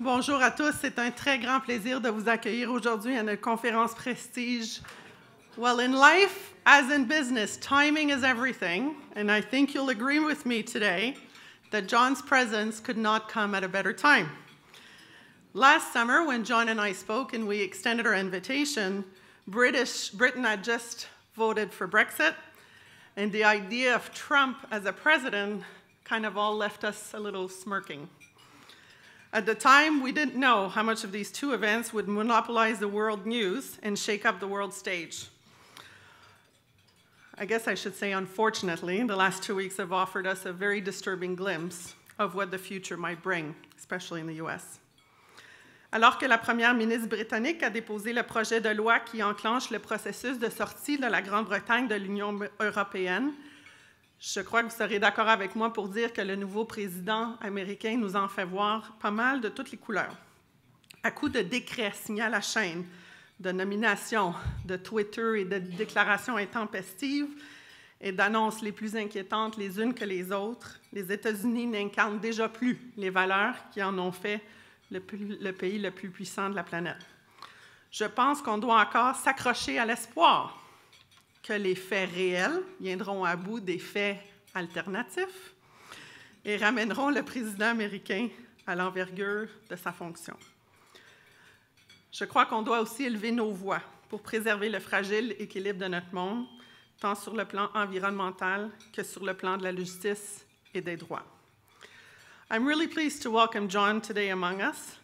Bonjour à tous. C'est un très grand plaisir de vous accueillir aujourd'hui à notre conférence prestige. Well, in life, as in business, timing is everything, and I think you'll agree with me today that John's presence could not come at a better time. Last summer, when John and I spoke and we extended our invitation, Britain had just voted for Brexit, and the idea of Trump as a president kind of all left us a little smirking. At the time, we didn't know how much of these two events would monopolize the world news and shake up the world stage. I guess I should say, unfortunately, the last 2 weeks have offered us a very disturbing glimpse of what the future might bring, especially in the US. Alors que la première ministre britannique a déposé le projet de loi qui enclenche le processus de sortie de la Grande-Bretagne de l'Union européenne, je crois que vous serez d'accord avec moi pour dire que le nouveau président américain nous en fait voir pas mal de toutes les couleurs. À coups de décrets signés à la chaîne, de nominations, de Twitter et de déclarations intempestives et d'annonces les plus inquiétantes les unes que les autres, les États-Unis n'incarnent déjà plus les valeurs qui en ont fait le pays le plus puissant de la planète. Je pense qu'on doit encore s'accrocher à l'espoir que les faits réels viendront à bout des faits alternatifs et ramèneront le président américain à l'envergure de sa fonction. Je crois qu'on doit aussi élever nos voix pour préserver le fragile équilibre de notre monde, tant sur le plan environnemental que sur le plan de la justice et des droits. I'm really pleased to welcome John today among us.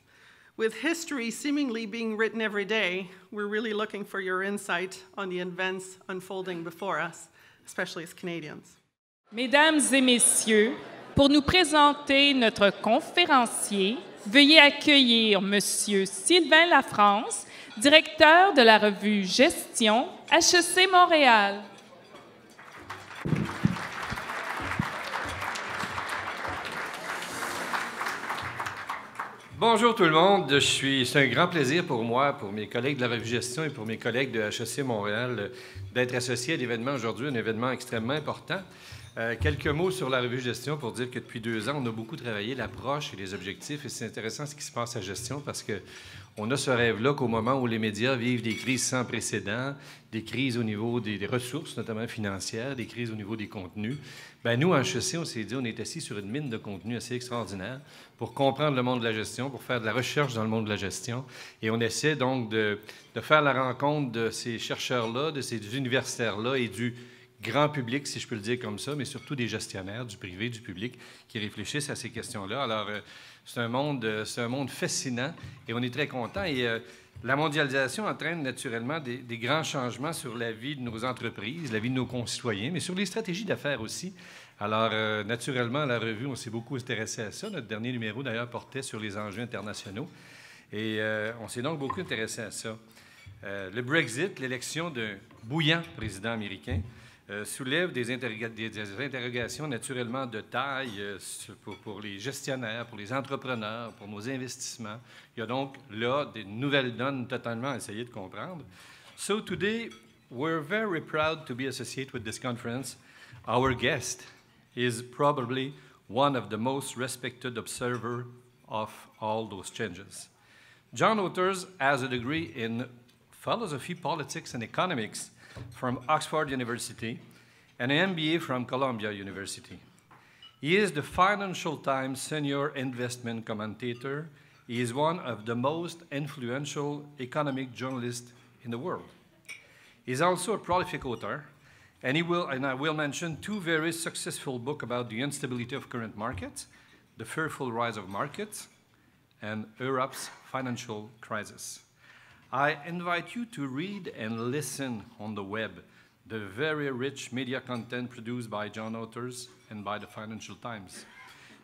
With history seemingly being written every day, we're really looking for your insight on the events unfolding before us, especially as Canadians. Mesdames et messieurs, pour nous présenter notre conférencier, veuillez accueillir Monsieur Sylvain Lafrance, directeur de la revue Gestion HEC Montréal. Bonjour tout le monde, c'est un grand plaisir pour moi, pour mes collègues de la Revue Gestion et pour mes collègues de HEC Montréal d'être associés à l'événement aujourd'hui, un événement extrêmement important. Quelques mots sur la Revue Gestion pour dire que depuis 2 ans, on a beaucoup travaillé l'approche et les objectifs et c'est intéressant ce qui se passe à Gestion parce qu'on a ce rêve-là qu'au moment où les médias vivent des crises sans précédent, des crises au niveau des ressources, notamment financières, des crises au niveau des contenus, bien nous, à HEC, on s'est dit, on est assis sur une mine de contenu assez extraordinaire pour comprendre le monde de la gestion, pour faire de la recherche dans le monde de la gestion. Et on essaie donc de faire la rencontre de ces chercheurs-là, de ces universitaires-là et du grand public, si je peux le dire comme ça, mais surtout des gestionnaires, du privé, du public, qui réfléchissent à ces questions-là. Alors, c'est un monde fascinant et on est très contents. Et la mondialisation entraîne naturellement des grands changements sur la vie de nos entreprises, la vie de nos concitoyens, mais sur les stratégies d'affaires aussi. Alors, naturellement, à la revue, on s'est beaucoup intéressé à ça. Notre dernier numéro, d'ailleurs, portait sur les enjeux internationaux. Et on s'est donc beaucoup intéressé à ça. Le Brexit, l'élection d'un bouillant président américain, soulève des interrogations naturellement de taille pour les gestionnaires, pour les entrepreneurs, pour nos investissements. Il y a donc là des nouvelles donnes totalement à essayer de comprendre. So today, we're very proud to be associated with this conference. Our guest is probably one of the most respected observers of all those changes. John Authers has a degree in philosophy, politics, and economics from Oxford University and an MBA from Columbia University. He is the Financial Times senior investment commentator. He is one of the most influential economic journalists in the world. He is also a prolific author, and I will mention 2 very successful books about the instability of current markets, The Fearful Rise of Markets, and Europe's Financial Crisis. I invite you to read and listen on the web the very rich media content produced by John Authers and by the Financial Times.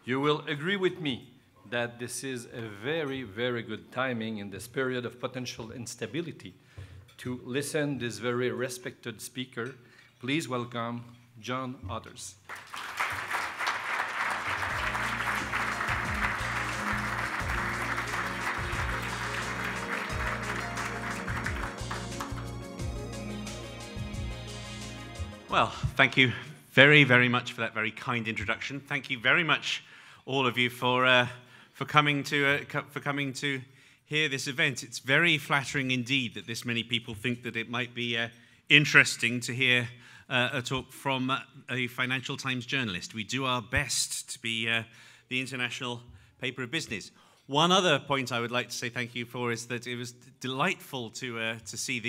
You will agree with me that this is a very, very good timing in this period of potential instability to listen to this very respected speaker. Please welcome John Authers. Well, thank you very, very much for that very kind introduction. Thank you very much, all of you, for coming to hear this event. It's very flattering indeed that this many people think that it might be interesting to hear a talk from a Financial Times journalist. We do our best to be the international paper of business. One other point I would like to say thank you for is that it was delightful to see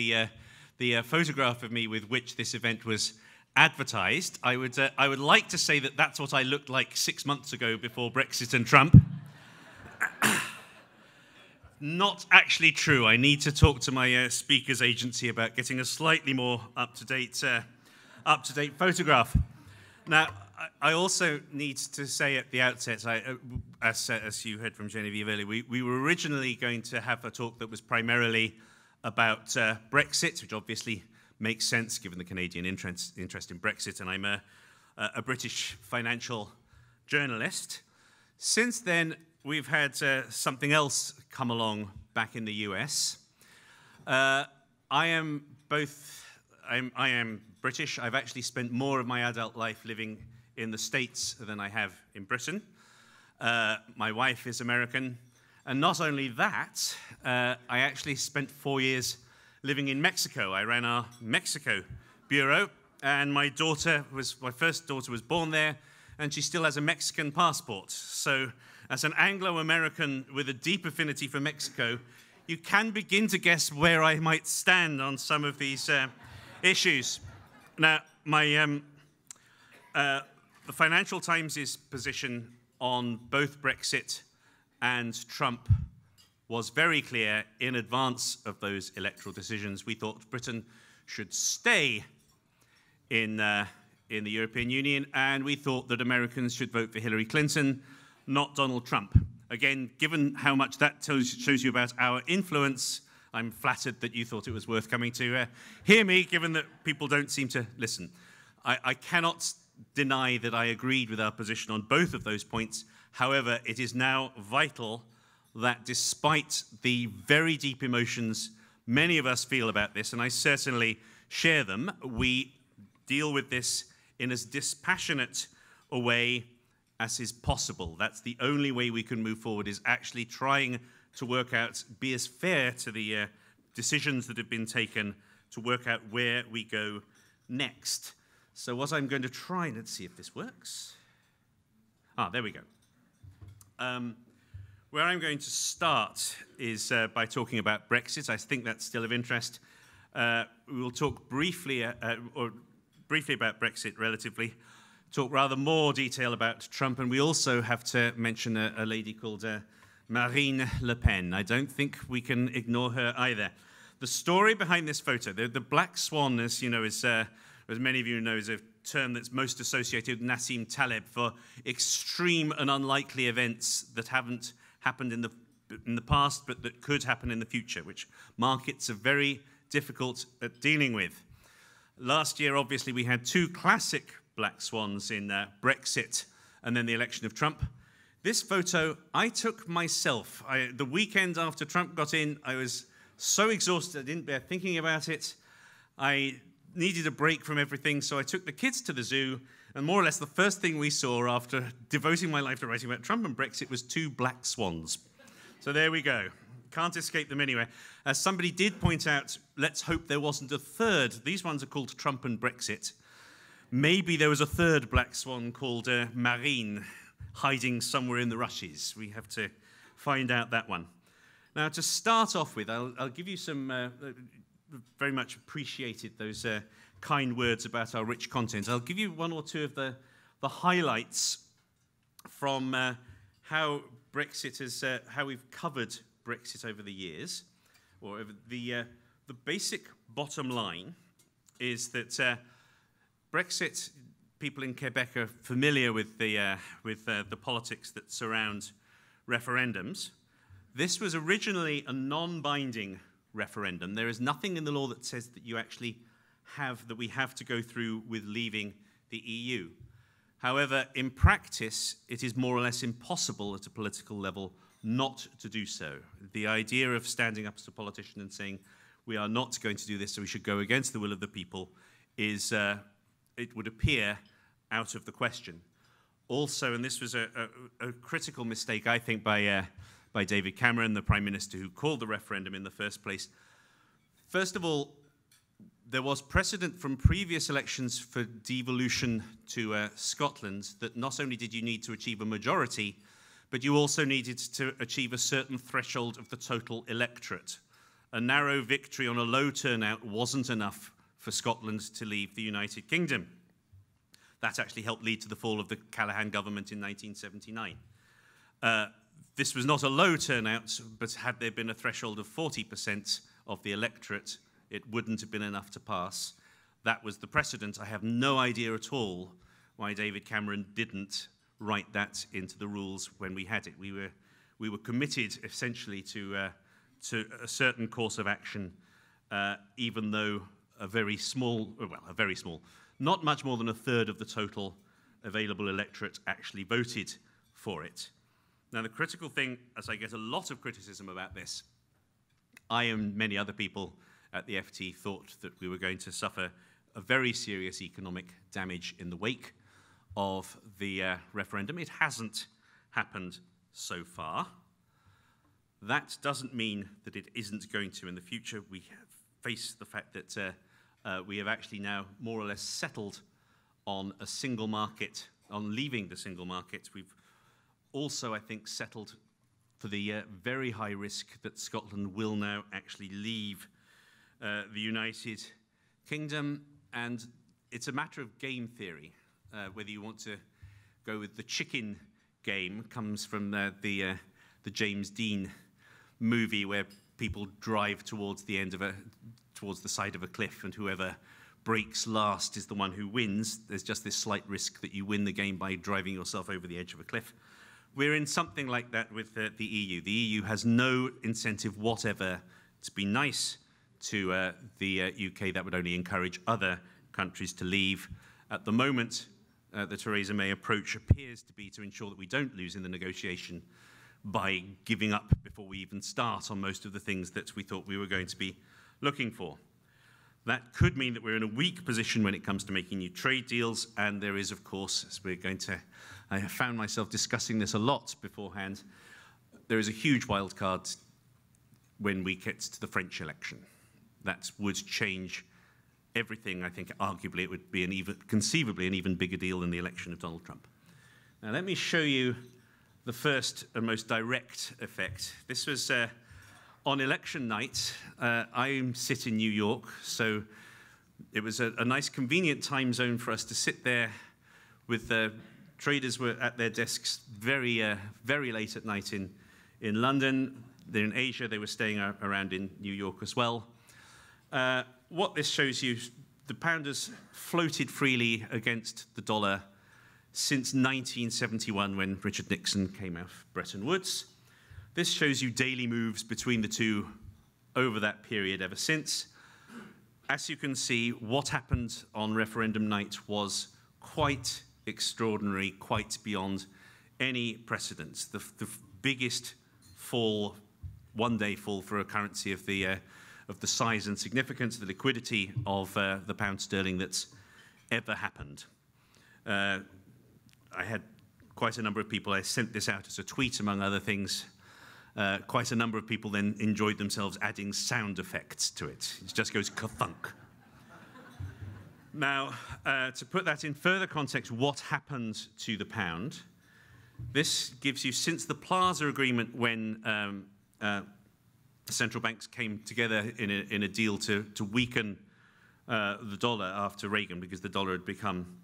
the photograph of me with which this event was advertised. I would like to say that that's what I looked like 6 months ago before Brexit and Trump. Not actually true. I need to talk to my speakers agency about getting a slightly more up-to-date photograph. Now, I also need to say at the outset, as you heard from Genevieve earlier, we were originally going to have a talk that was primarily about Brexit, which obviously makes sense given the Canadian interest in Brexit, and I'm a British financial journalist. Since then, we've had something else come along back in the US. I am British. I've actually spent more of my adult life living in the States than I have in Britain. My wife is American. And not only that, I actually spent 4 years living in Mexico. I ran our Mexico bureau, and my first daughter was born there, and she still has a Mexican passport. So as an Anglo-American with a deep affinity for Mexico, you can begin to guess where I might stand on some of these issues. Now, the Financial Times' position on both Brexit and Trump was very clear in advance of those electoral decisions. We thought Britain should stay in the European Union, and we thought that Americans should vote for Hillary Clinton, not Donald Trump. Again, given how much that shows you about our influence, I'm flattered that you thought it was worth coming to hear me, given that people don't seem to listen. I cannot deny that I agreed with our position on both of those points. However, it is now vital that despite the very deep emotions many of us feel about this, and I certainly share them, we deal with this in as dispassionate a way as is possible. That's the only way we can move forward, is actually trying to work out, be as fair to the decisions that have been taken to work out where we go next. So what I'm going to try, let's see if this works. Ah, there we go. Where I'm going to start is by talking about Brexit. I think that's still of interest. We will talk briefly about Brexit, relatively. Talk rather more detail about Trump, and we also have to mention a lady called Marine Le Pen. I don't think we can ignore her either. The story behind this photo, the black swan, as you know, is, as many of you know, is a term that's most associated with Nassim Taleb for extreme and unlikely events that haven't happened in the past, but that could happen in the future, which markets are very difficult at dealing with. Last year, obviously, we had two classic black swans in Brexit and then the election of Trump. This photo I took myself. The weekend after Trump got in, I was so exhausted I didn't bear thinking about it. I needed a break from everything, so I took the kids to the zoo, and more or less the first thing we saw after devoting my life to writing about Trump and Brexit was two black swans. So there we go. Can't escape them anywhere. As somebody did point out, let's hope there wasn't a third. These ones are called Trump and Brexit. Maybe there was a third black swan called Marine, hiding somewhere in the rushes. We have to find out that one. Now, to start off with, I'll give you some, very much appreciated those kind words about our rich content. I'll give you one or two of the highlights from how Brexit has, how we've covered Brexit over the years. Or over the basic bottom line is that Brexit, people in Quebec are familiar with the politics that surround referendums. This was originally a non-binding referendum. There is nothing in the law that says that you actually have, that we have to go through with leaving the EU. However, in practice, it is more or less impossible at a political level not to do so. The idea of standing up as a politician and saying, we are not going to do this, so we should go against the will of the people, is it would appear out of the question. also, and this was a critical mistake, I think, by David Cameron, the Prime Minister who called the referendum in the first place. First of all, there was precedent from previous elections for devolution to Scotland that not only did you need to achieve a majority, but you also needed to achieve a certain threshold of the total electorate. A narrow victory on a low turnout wasn't enough for Scotland to leave the United Kingdom. That actually helped lead to the fall of the Callaghan government in 1979. This was not a low turnout, but had there been a threshold of 40% of the electorate, it wouldn't have been enough to pass. That was the precedent. I have no idea at all why David Cameron didn't write that into the rules when we had it. We were committed essentially to a certain course of action, even though a very small, not much more than a third of the total available electorate actually voted for it. Now, the critical thing, as I get a lot of criticism about this, I and many other people at the FT thought that we were going to suffer a very serious economic damage in the wake of the referendum. It hasn't happened so far. That doesn't mean that it isn't going to in the future. We face the fact that we have actually now more or less settled on a single market, on leaving the single market. We've also, I think, settled for the very high risk that Scotland will now actually leave the United Kingdom. And it's a matter of game theory. Whether you want to go with the chicken game comes from the James Dean movie where people drive towards the end of towards the side of a cliff, and whoever breaks last is the one who wins. There's just this slight risk that you win the game by driving yourself over the edge of a cliff. We're in something like that with the EU. The EU has no incentive whatever to be nice to the UK. That would only encourage other countries to leave. At the moment, the Theresa May approach appears to be to ensure that we don't lose in the negotiation by giving up before we even start on most of the things that we thought we were going to be looking for. That could mean that we're in a weak position when it comes to making new trade deals, and there is, of course, as we're going to, I have found myself discussing this a lot beforehand, there is a huge wild card when we get to the French election. That would change everything. I think arguably it would be conceivably an even bigger deal than the election of Donald Trump. Now let me show you the first and most direct effect. This was on election night. I sit in New York, so it was a nice convenient time zone for us to sit there with traders were at their desks very, very late at night in London. They're in Asia, they were staying around in New York as well. What this shows you, the pound has floated freely against the dollar since 1971 when Richard Nixon came out of Bretton Woods. This shows you daily moves between the two over that period ever since. As you can see, what happened on referendum night was quite extraordinary, quite beyond any precedent. The biggest fall, one-day fall for a currency of the size and significance, the liquidity of the pound sterling that's ever happened. I had quite a number of people, I sent this out as a tweet among other things, quite a number of people then enjoyed themselves adding sound effects to it. It just goes ka-thunk. Now, to put that in further context, what happened to the pound? This gives you, since the Plaza Agreement when central banks came together in a deal to weaken the dollar after Reagan because the dollar had become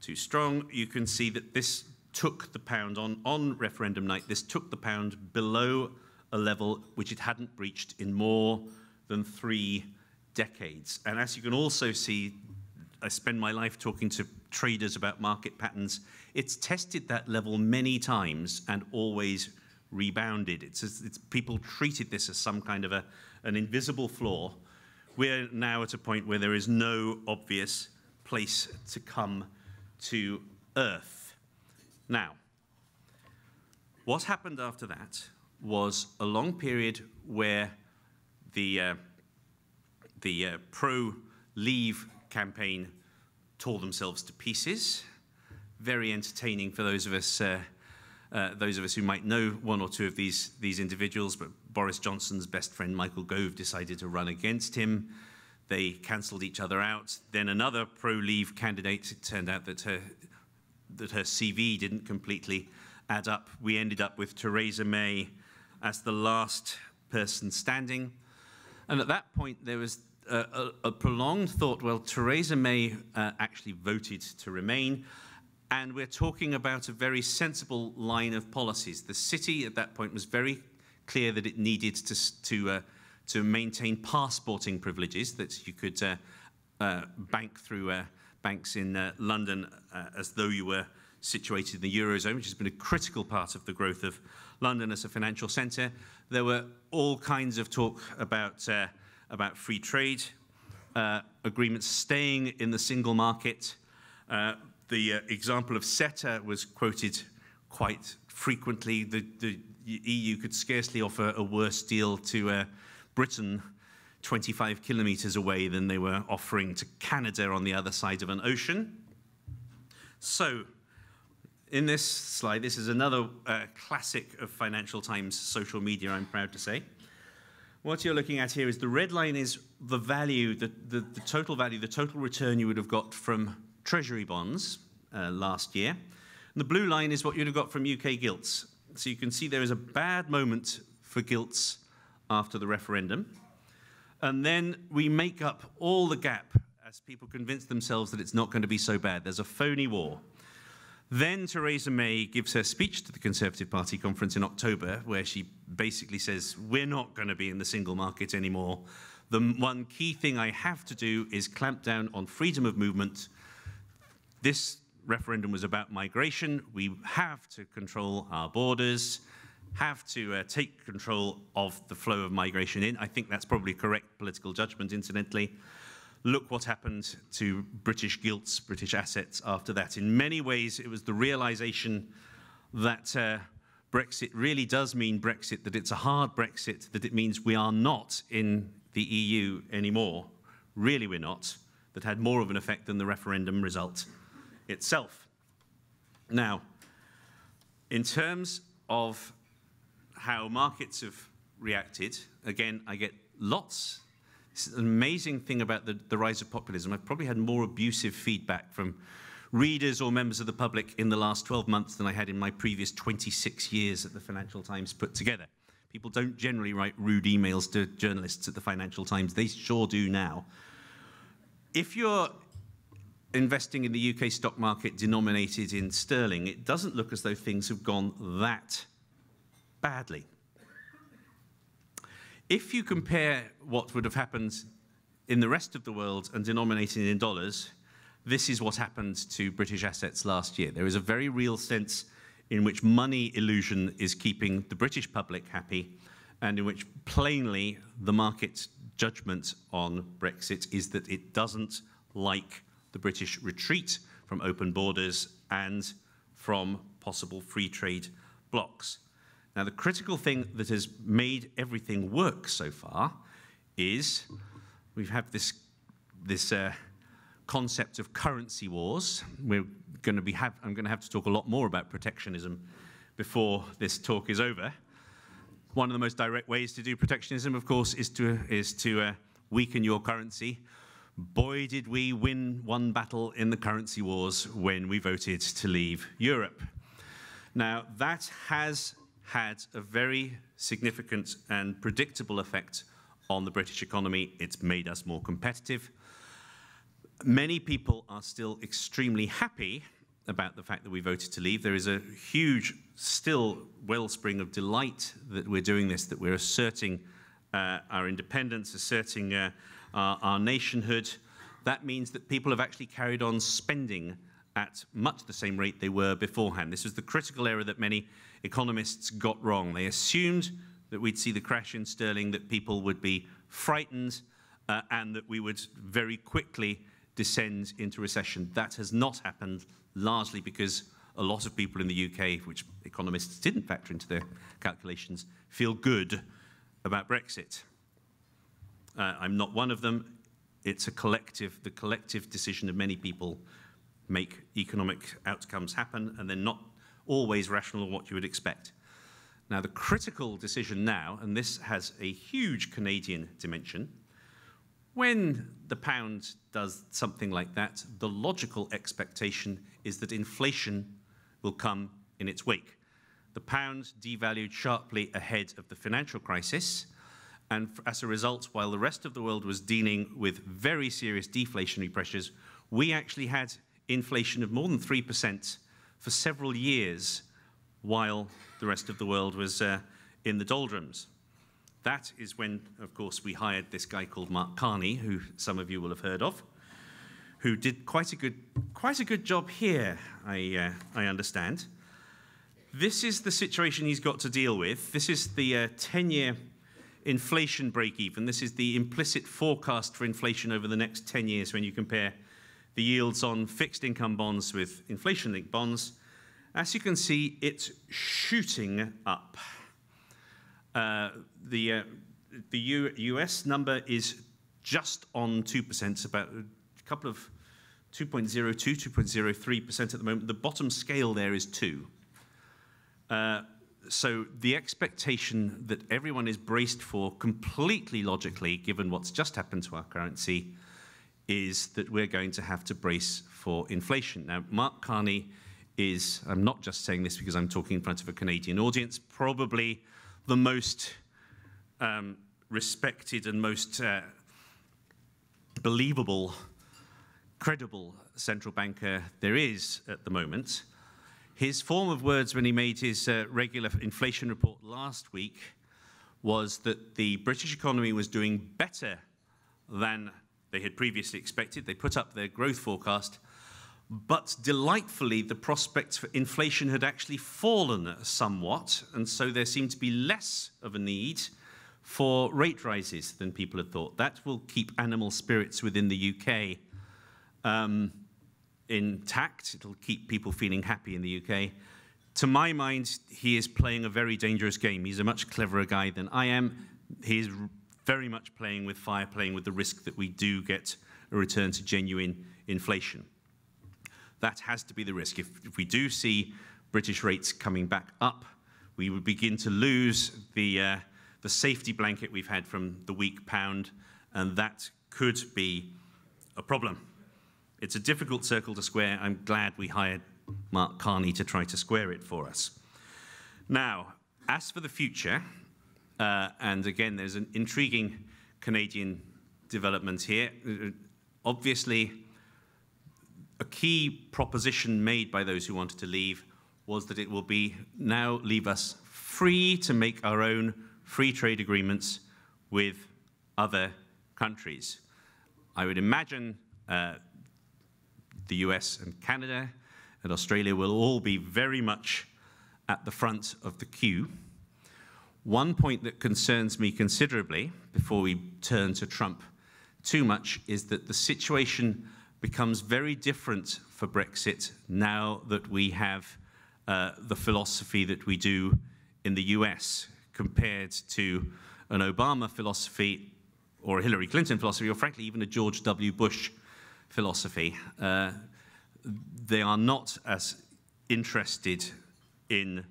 too strong. You can see that this took the pound on referendum night. This took the pound below a level which it hadn't breached in more than 3 decades. And as you can also see, I spend my life talking to traders about market patterns. It's tested that level many times and always rebounded. It's people treated this as some kind of an invisible flaw. We're now at a point where there is no obvious place to come to earth. Now, what happened after that was a long period where the pro-leave campaign tore themselves to pieces. very entertaining for those of us who might know one or two of these individuals, but Boris Johnson's best friend Michael Gove decided to run against him. They cancelled each other out. Then another pro-Leave candidate, it turned out that her CV didn't completely add up. We ended up with Theresa May as the last person standing. And at that point, there was a prolonged thought, well, Theresa May actually voted to remain. And we're talking about a very sensible line of policies. The city at that point was very clear that it needed to maintain passporting privileges, that you could bank through banks in London as though you were situated in the Eurozone, which has been a critical part of the growth of London as a financial centre. There were all kinds of talk about free trade agreements, staying in the single market. The example of CETA was quoted quite frequently. The EU could scarcely offer a worse deal to Britain 25 kilometres away than they were offering to Canada on the other side of an ocean. So in this slide, this is another classic of Financial Times social media, I'm proud to say. What you're looking at here is the red line is the value, the total value, the total return you would have got from Treasury bonds last year. And the blue line is what you'd have got from UK gilts. So you can see there is a bad moment for gilts after the referendum. And then we make up all the gap as people convince themselves that it's not going to be so bad. There's a phony war. Then Theresa May gives her speech to the Conservative Party conference in October, where she basically says, we're not going to be in the single market anymore. The one key thing I have to do is clamp down on freedom of movement. This referendum was about migration. We have to control our borders, have to take control of the flow of migration in. I think that's probably correct political judgment, incidentally. Look what happened to British gilts, British assets after that. In many ways, it was the realization that Brexit really does mean Brexit, that it's a hard Brexit, that it means we are not in the EU anymore. Really, we're not. That had more of an effect than the referendum result itself. Now, in terms of how markets have reacted, again, I get lots. It's an amazing thing about the rise of populism. I've probably had more abusive feedback from readers or members of the public in the last 12 months than I had in my previous 26 years at the Financial Times put together. People don't generally write rude emails to journalists at the Financial Times. They sure do now. If you're investing in the UK stock market denominated in sterling, it doesn't look as though things have gone that badly. If you compare what would have happened in the rest of the world and denominated in dollars, this is what happened to British assets last year. There is a very real sense in which money illusion is keeping the British public happy, and in which plainly the market's judgment on Brexit is that it doesn't like the British retreat from open borders and from possible free trade blocs. Now, the critical thing that has made everything work so far is we have this concept of currency wars. I'm going to have to talk a lot more about protectionism before this talk is over. One of the most direct ways to do protectionism, of course, is to weaken your currency. Boy, did we win one battle in the currency wars when we voted to leave Europe. Now, that has had a very significant and predictable effect on the British economy. It's made us more competitive. Many people are still extremely happy about the fact that we voted to leave. There is a huge, still, wellspring of delight that we're doing this, that we're asserting our independence, asserting our nationhood. That means that people have actually carried on spending at much the same rate they were beforehand. This was the critical error that many economists got wrong. They assumed that we'd see the crash in sterling, that people would be frightened, and that we would very quickly descend into recession. That has not happened, largely because a lot of people in the UK, which economists didn't factor into their calculations, feel good about Brexit. I'm not one of them. It's the collective decision of many people make economic outcomes happen, and they're not always rational or what you would expect. Now, the critical decision now, and this has a huge Canadian dimension, when the pound does something like that, the logical expectation is that inflation will come in its wake. The pound devalued sharply ahead of the financial crisis, and as a result, while the rest of the world was dealing with very serious deflationary pressures, we actually had inflation of more than 3% for several years while the rest of the world was in the doldrums. That is when, of course, we hired this guy called Mark Carney, who some of you will have heard of, who did quite a good job here, I understand. This is the situation he's got to deal with. This is the 10-year inflation break-even. This is the implicit forecast for inflation over the next 10 years when you compare the yields on fixed income bonds with inflation-linked bonds. As you can see, it's shooting up. The US number is just on 2%, about a couple of 2.02, 2.03% at the moment. The bottom scale there is 2. So the expectation that everyone is braced for completely logically, given what's just happened to our currency, is that we're going to have to brace for inflation. Now, Mark Carney is, I'm not just saying this because I'm talking in front of a Canadian audience, probably the most respected and most believable, credible central banker there is at the moment. His form of words when he made his regular inflation report last week was that the British economy was doing better than they had previously expected. They put up their growth forecast, but delightfully, the prospects for inflation had actually fallen somewhat, and so there seemed to be less of a need for rate rises than people had thought. That will keep animal spirits within the UK intact. It'll keep people feeling happy in the UK. To my mind, he is playing a very dangerous game. He's a much cleverer guy than I am. He is very much playing with fire, playing with the risk that we do get a return to genuine inflation. That has to be the risk. If we do see British rates coming back up, we would begin to lose the safety blanket we've had from the weak pound, and that could be a problem. It's a difficult circle to square. I'm glad we hired Mark Carney to try to square it for us. Now, as for the future, and again, there's an intriguing Canadian development here. Obviously, a key proposition made by those who wanted to leave was that it will be now leave us free to make our own free trade agreements with other countries. I would imagine the US and Canada and Australia will all be very much at the front of the queue. One point that concerns me considerably, before we turn to Trump too much, is that the situation becomes very different for Brexit now that we have the philosophy that we do in the US compared to an Obama philosophy or a Hillary Clinton philosophy or, frankly, even a George W. Bush philosophy. They are not as interested in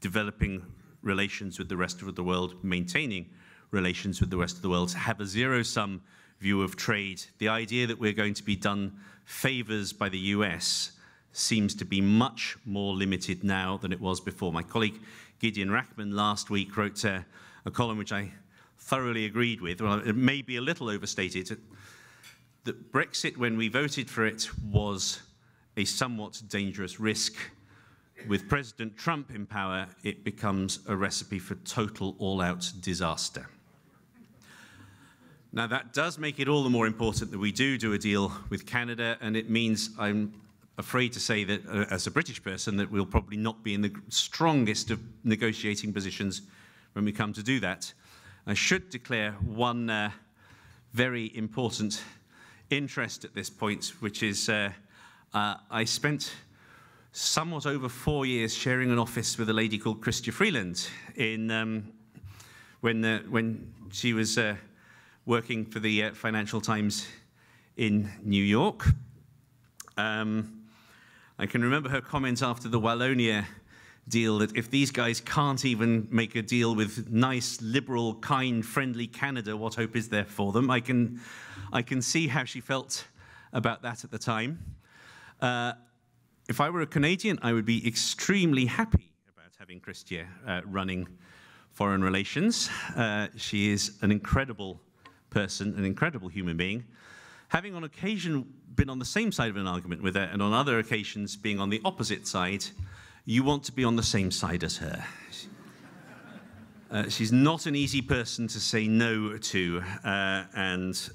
developing relations with the rest of the world, maintaining relations with the rest of the world, have a zero-sum view of trade. The idea that we're going to be done favors by the US seems to be much more limited now than it was before. My colleague Gideon Rachman last week wrote a column which I thoroughly agreed with. Well, it may be a little overstated, that Brexit, when we voted for it, was a somewhat dangerous risk. With President Trump in power, it becomes a recipe for total all-out disaster. Now, that does make it all the more important that we do a deal with Canada, and it means, I'm afraid to say that, as a British person, that we'll probably not be in the strongest of negotiating positions when we come to do that. I should declare one very important interest at this point, which is I spent somewhat over 4 years sharing an office with a lady called Chrystia Freeland in, when she was working for the Financial Times in New York. I can remember her comment after the Wallonia deal that if these guys can't even make a deal with nice, liberal, kind, friendly Canada, what hope is there for them? I can see how she felt about that at the time. If I were a Canadian, I would be extremely happy about having Christia running foreign relations. She is an incredible person, an incredible human being. Having on occasion been on the same side of an argument with her and on other occasions being on the opposite side, you want to be on the same side as her. She's not an easy person to say no to, and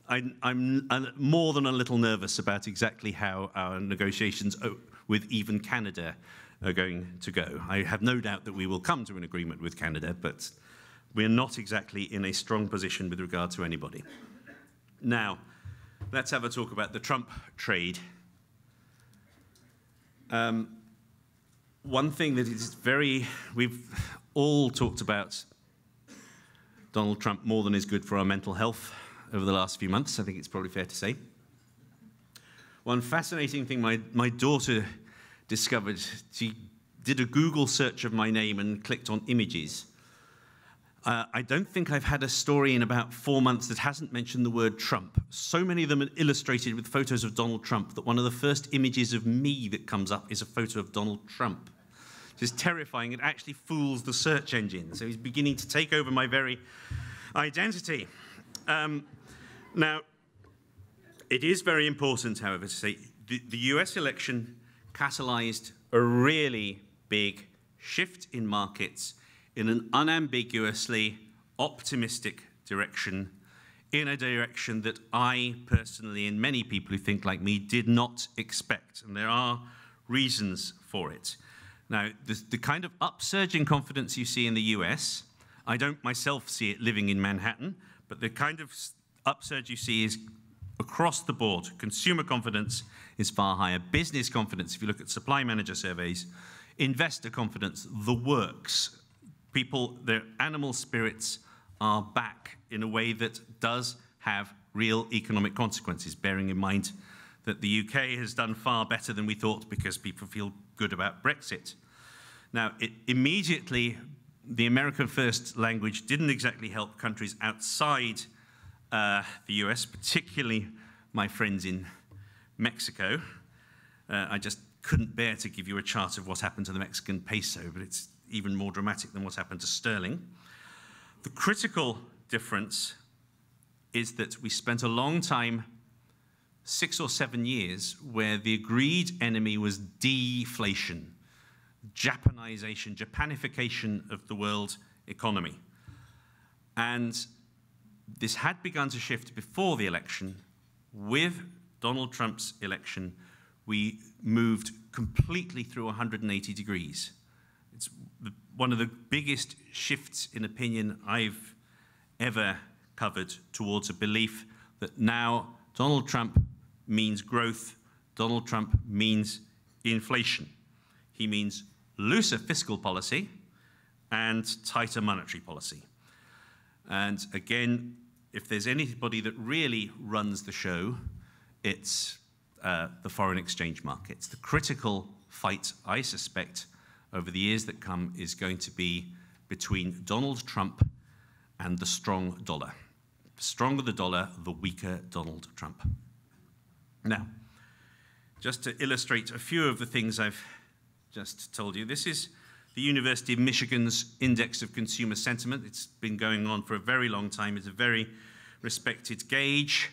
I'm more than a little nervous about exactly how our negotiations with even Canada are going to go. I have no doubt that we will come to an agreement with Canada, but we're not exactly in a strong position with regard to anybody. Now, let's have a talk about the Trump trade. One thing that is we've all talked about Donald Trump more than is good for our mental health over the last few months, I think it's probably fair to say. One fascinating thing my daughter discovered, she did a Google search of my name and clicked on images. I don't think I've had a story in about 4 months that hasn't mentioned the word Trump. So many of them are illustrated with photos of Donald Trump that one of the first images of me that comes up is a photo of Donald Trump. It's terrifying. It actually fools the search engine. So he's beginning to take over my very identity. Now, it is very important, however, to say the US election catalyzed a really big shift in markets in an unambiguously optimistic direction, in a direction that I personally and many people who think like me did not expect, and there are reasons for it. Now, the kind of upsurge in confidence you see in the US, I don't myself see it living in Manhattan, but the kind of upsurge you see is across the board. Consumer confidence is far higher. Business confidence, if you look at supply manager surveys, investor confidence, the works. People, their animal spirits are back in a way that does have real economic consequences, bearing in mind that the UK has done far better than we thought because people feel good about Brexit. Now, immediately, the America First language didn't exactly help countries outside the US, particularly my friends in Mexico. I just couldn't bear to give you a chart of what happened to the Mexican peso, but it's even more dramatic than what happened to sterling. The critical difference is that we spent a long time, 6 or 7 years, where the agreed enemy was deflation, Japanization, Japanification of the world economy. And this had begun to shift before the election. With Donald Trump's election, we moved completely through 180 degrees. It's one of the biggest shifts in opinion I've ever covered towards a belief that now Donald Trump means growth, Donald Trump means inflation. He means looser fiscal policy and tighter monetary policy. And again, if there's anybody that really runs the show, it's the foreign exchange markets. The critical fight, I suspect, over the years that come is going to be between Donald Trump and the strong dollar. The stronger the dollar, the weaker Donald Trump. Now, just to illustrate a few of the things I've just told you, this is the University of Michigan's Index of Consumer Sentiment. It's been going on for a very long time. It's a very respected gauge.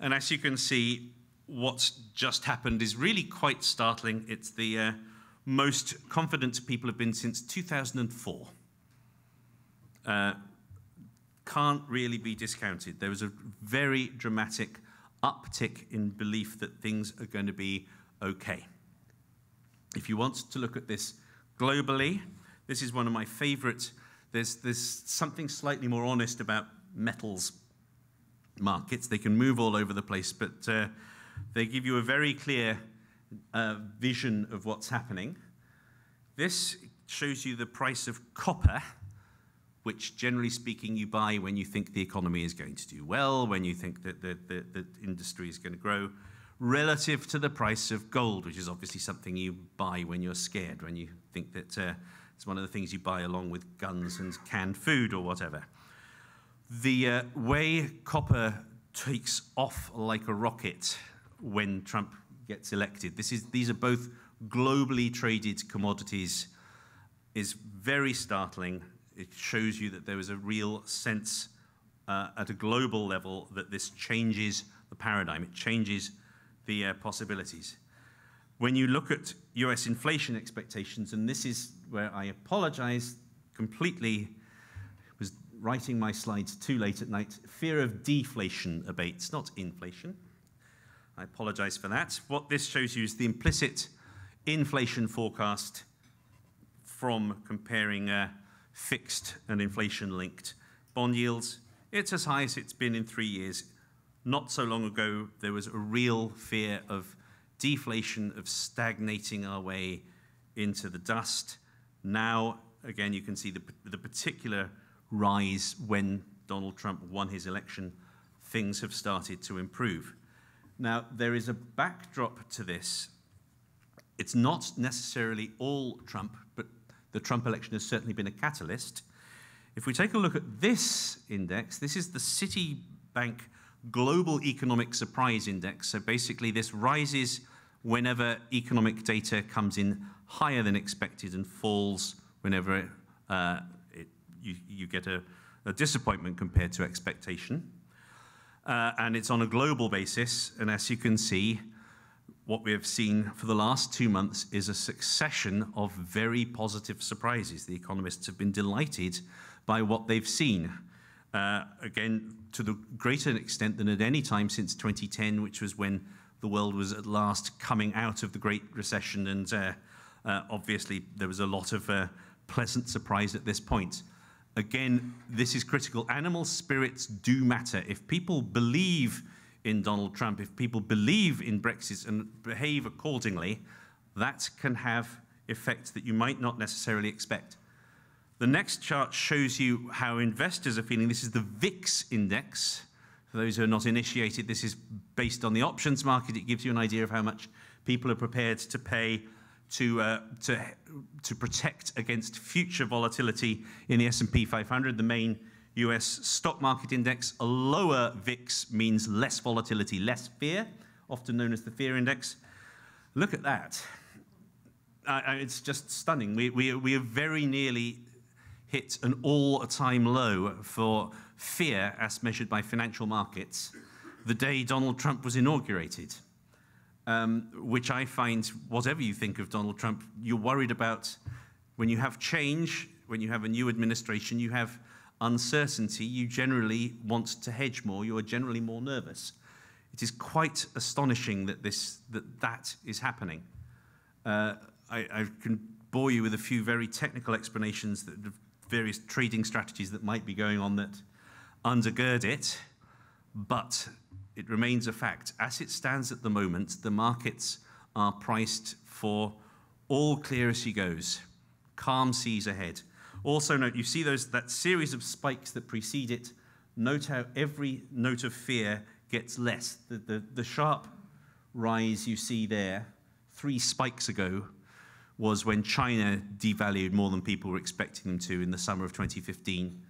And as you can see, what's just happened is really quite startling. It's the most confident people have been since 2004. Can't really be discounted. There was a very dramatic uptick in belief that things are going to be okay. If you want to look at this globally, this is one of my favorites. There's something slightly more honest about metals markets. They can move all over the place, but they give you a very clear vision of what's happening. This shows you the price of copper, which generally speaking you buy when you think the economy is going to do well, when you think that the industry is going to grow. relative to the price of gold, which is obviously something you buy when you're scared, when you think that it's one of the things you buy along with guns and canned food or whatever. The way copper takes off like a rocket when Trump gets elected, these are both globally traded commodities, is very startling. It shows you that there is a real sense at a global level that this changes the paradigm. It changes the possibilities. When you look at US inflation expectations, and this is where I apologize completely, was writing my slides too late at night, fear of deflation abates, not inflation. I apologize for that. What this shows you is the implicit inflation forecast from comparing fixed and inflation-linked bond yields. It's as high as it's been in 3 years. Not so long ago, there was a real fear of deflation, of stagnating our way into the dust. Now, again, you can see the particular rise when Donald Trump won his election. Things have started to improve. Now, there is a backdrop to this. It's not necessarily all Trump, but the Trump election has certainly been a catalyst. If we take a look at this index, this is the Citibank Global Economic Surprise Index. So basically this rises whenever economic data comes in higher than expected and falls whenever you get a disappointment compared to expectation. And it's on a global basis. And as you can see, what we have seen for the last 2 months is a succession of very positive surprises. The economists have been delighted by what they've seen. Again, to the greater extent than at any time since 2010, which was when the world was at last coming out of the Great Recession, and obviously there was a lot of pleasant surprise at this point. Again, this is critical. Animal spirits do matter. If people believe in Donald Trump, if people believe in Brexit and behave accordingly, that can have effects that you might not necessarily expect. The next chart shows you how investors are feeling. This is the VIX index. For those who are not initiated, this is based on the options market. It gives you an idea of how much people are prepared to pay to protect against future volatility in the S&P 500, the main US stock market index. A lower VIX means less volatility, less fear, often known as the fear index. Look at that. It's just stunning. We are very nearly hit an all-time low for fear as measured by financial markets the day Donald Trump was inaugurated, which I find, whatever you think of Donald Trump, you're worried about when you have change, when you have a new administration, you have uncertainty, you generally want to hedge more, you are generally more nervous. It is quite astonishing that that is happening. I can bore you with a few very technical explanations that various trading strategies that might be going on that undergird it, but it remains a fact. As it stands at the moment, the markets are priced for all clear as she goes, calm seas ahead. Also note, you see that series of spikes that precede it. Note how every note of fear gets less. The sharp rise you see there, 3 spikes ago, was when China devalued more than people were expecting them to in the summer of 2015.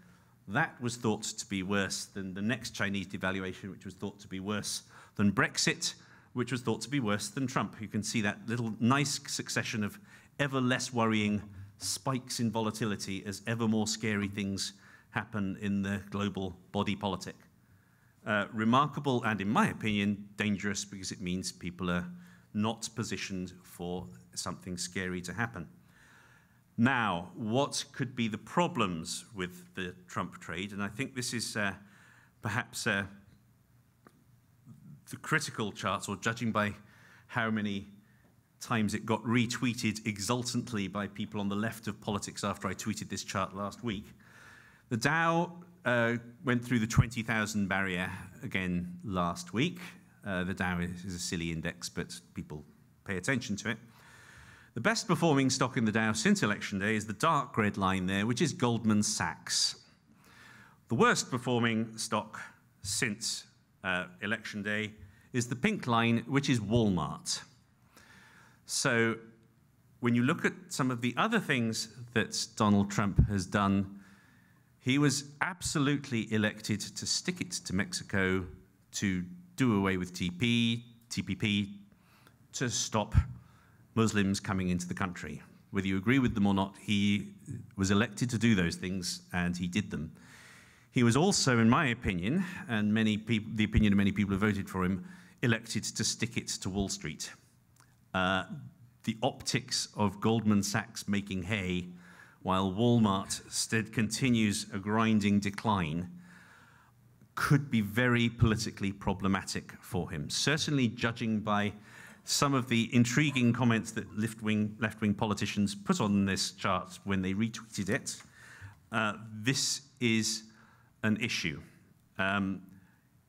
That was thought to be worse than the next Chinese devaluation, which was thought to be worse than Brexit, which was thought to be worse than Trump. You can see that little nice succession of ever less worrying spikes in volatility as ever more scary things happen in the global body politic. Remarkable and, in my opinion, dangerous, because it means people are not positioned for something scary to happen. Now, what could be the problems with the Trump trade? And I think this is perhaps the critical charts, or judging by how many times it got retweeted exultantly by people on the left of politics after I tweeted this chart last week. The Dow went through the 20,000 barrier again last week. The Dow is a silly index, but people pay attention to it. The best performing stock in the Dow since election day is the dark red line there, which is Goldman Sachs. The worst performing stock since election day is the pink line, which is Walmart. So when you look at some of the other things that Donald Trump has done, he was absolutely elected to stick it to Mexico, to do away with TPP, to stop Muslims coming into the country. Whether you agree with them or not, he was elected to do those things, and he did them. He was also, in my opinion, and the opinion of many people who voted for him, elected to stick it to Wall Street. The optics of Goldman Sachs making hay while Walmart instead continues a grinding decline could be very politically problematic for him. Certainly judging by some of the intriguing comments that left-wing politicians put on this chart when they retweeted it, this is an issue.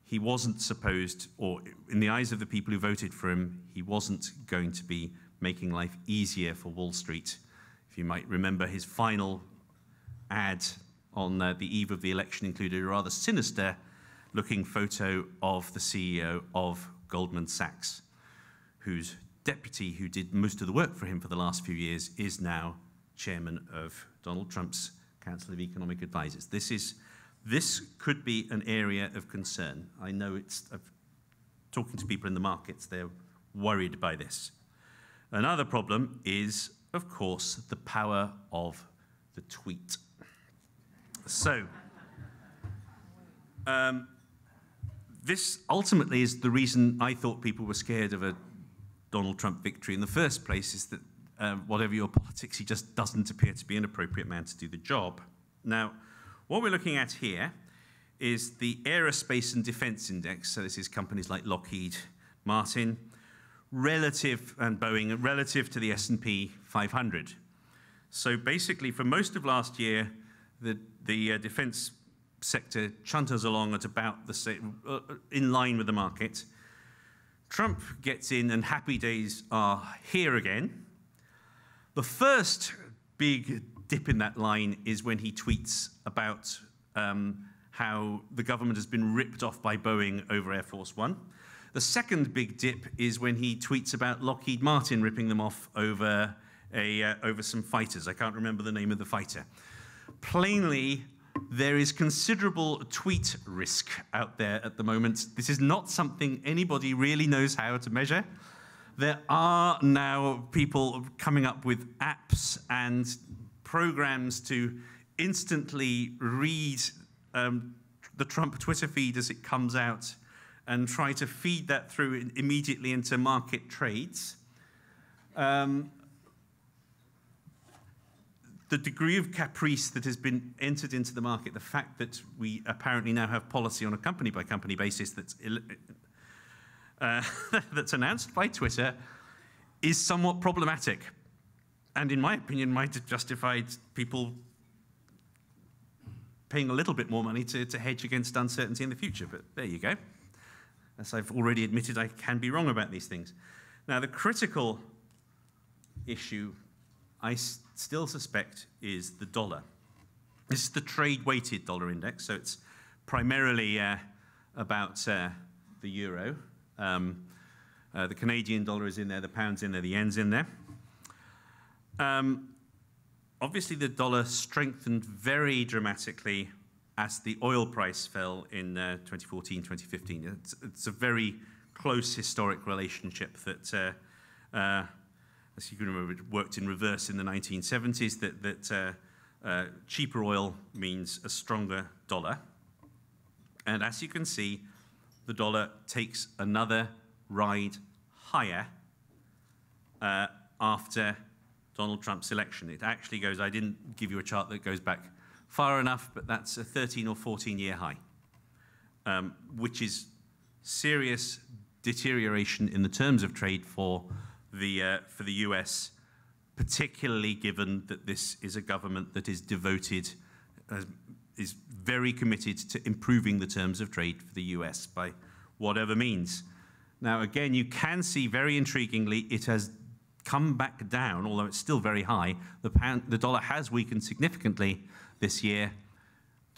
He wasn't supposed, or in the eyes of the people who voted for him, he wasn't going to be making life easier for Wall Street. If you might remember, his final ad on the eve of the election included a rather sinister looking photo of the CEO of Goldman Sachs, whose deputy, who did most of the work for him for the last few years, is now chairman of Donald Trump's Council of Economic Advisers. This could be an area of concern. I know talking to people in the markets, they're worried by this. Another problem is, of course, the power of the tweet. So, this ultimately is the reason I thought people were scared of a Donald Trump victory in the first place, is that whatever your politics, he just doesn't appear to be an appropriate man to do the job. Now, what we're looking at here is the Aerospace and Defense Index. So this is companies like Lockheed Martin and Boeing relative to the S&P 500. So basically, for most of last year, the defense sector chunters along at about the same, in line with the market. Trump gets in, and happy days are here again. The first big dip in that line is when he tweets about how the government has been ripped off by Boeing over Air Force One. The second big dip is when he tweets about Lockheed Martin ripping them off over, over some fighters. I can't remember the name of the fighter. Plainly, there is considerable tweet risk out there at the moment. This is not something anybody really knows how to measure. There are now people coming up with apps and programs to instantly read the Trump Twitter feed as it comes out and try to feed that through immediately into market trades. The degree of caprice that has been entered into the market, the fact that we apparently now have policy on a company-by-company basis that's announced by Twitter, is somewhat problematic. And in my opinion, might have justified people paying a little bit more money to hedge against uncertainty in the future. But there you go. As I've already admitted, I can be wrong about these things. Now, the critical issue, I still suspect, is the dollar. This is the trade-weighted dollar index, so it's primarily about the euro. The Canadian dollar is in there, the pound's in there, the yen's in there. Obviously, the dollar strengthened very dramatically as the oil price fell in 2014, 2015. It's a very close historic relationship that as you can remember, it worked in reverse in the 1970s, that cheaper oil means a stronger dollar. And as you can see, the dollar takes another ride higher after Donald Trump's election. It actually goes, I didn't give you a chart that goes back far enough, but that's a 13 or 14-year high, which is serious deterioration in the terms of trade for the US, particularly given that this is a government that is devoted, is very committed to improving the terms of trade for the US by whatever means. Now, again, you can see very intriguingly it has come back down, although it's still very high. The dollar has weakened significantly this year.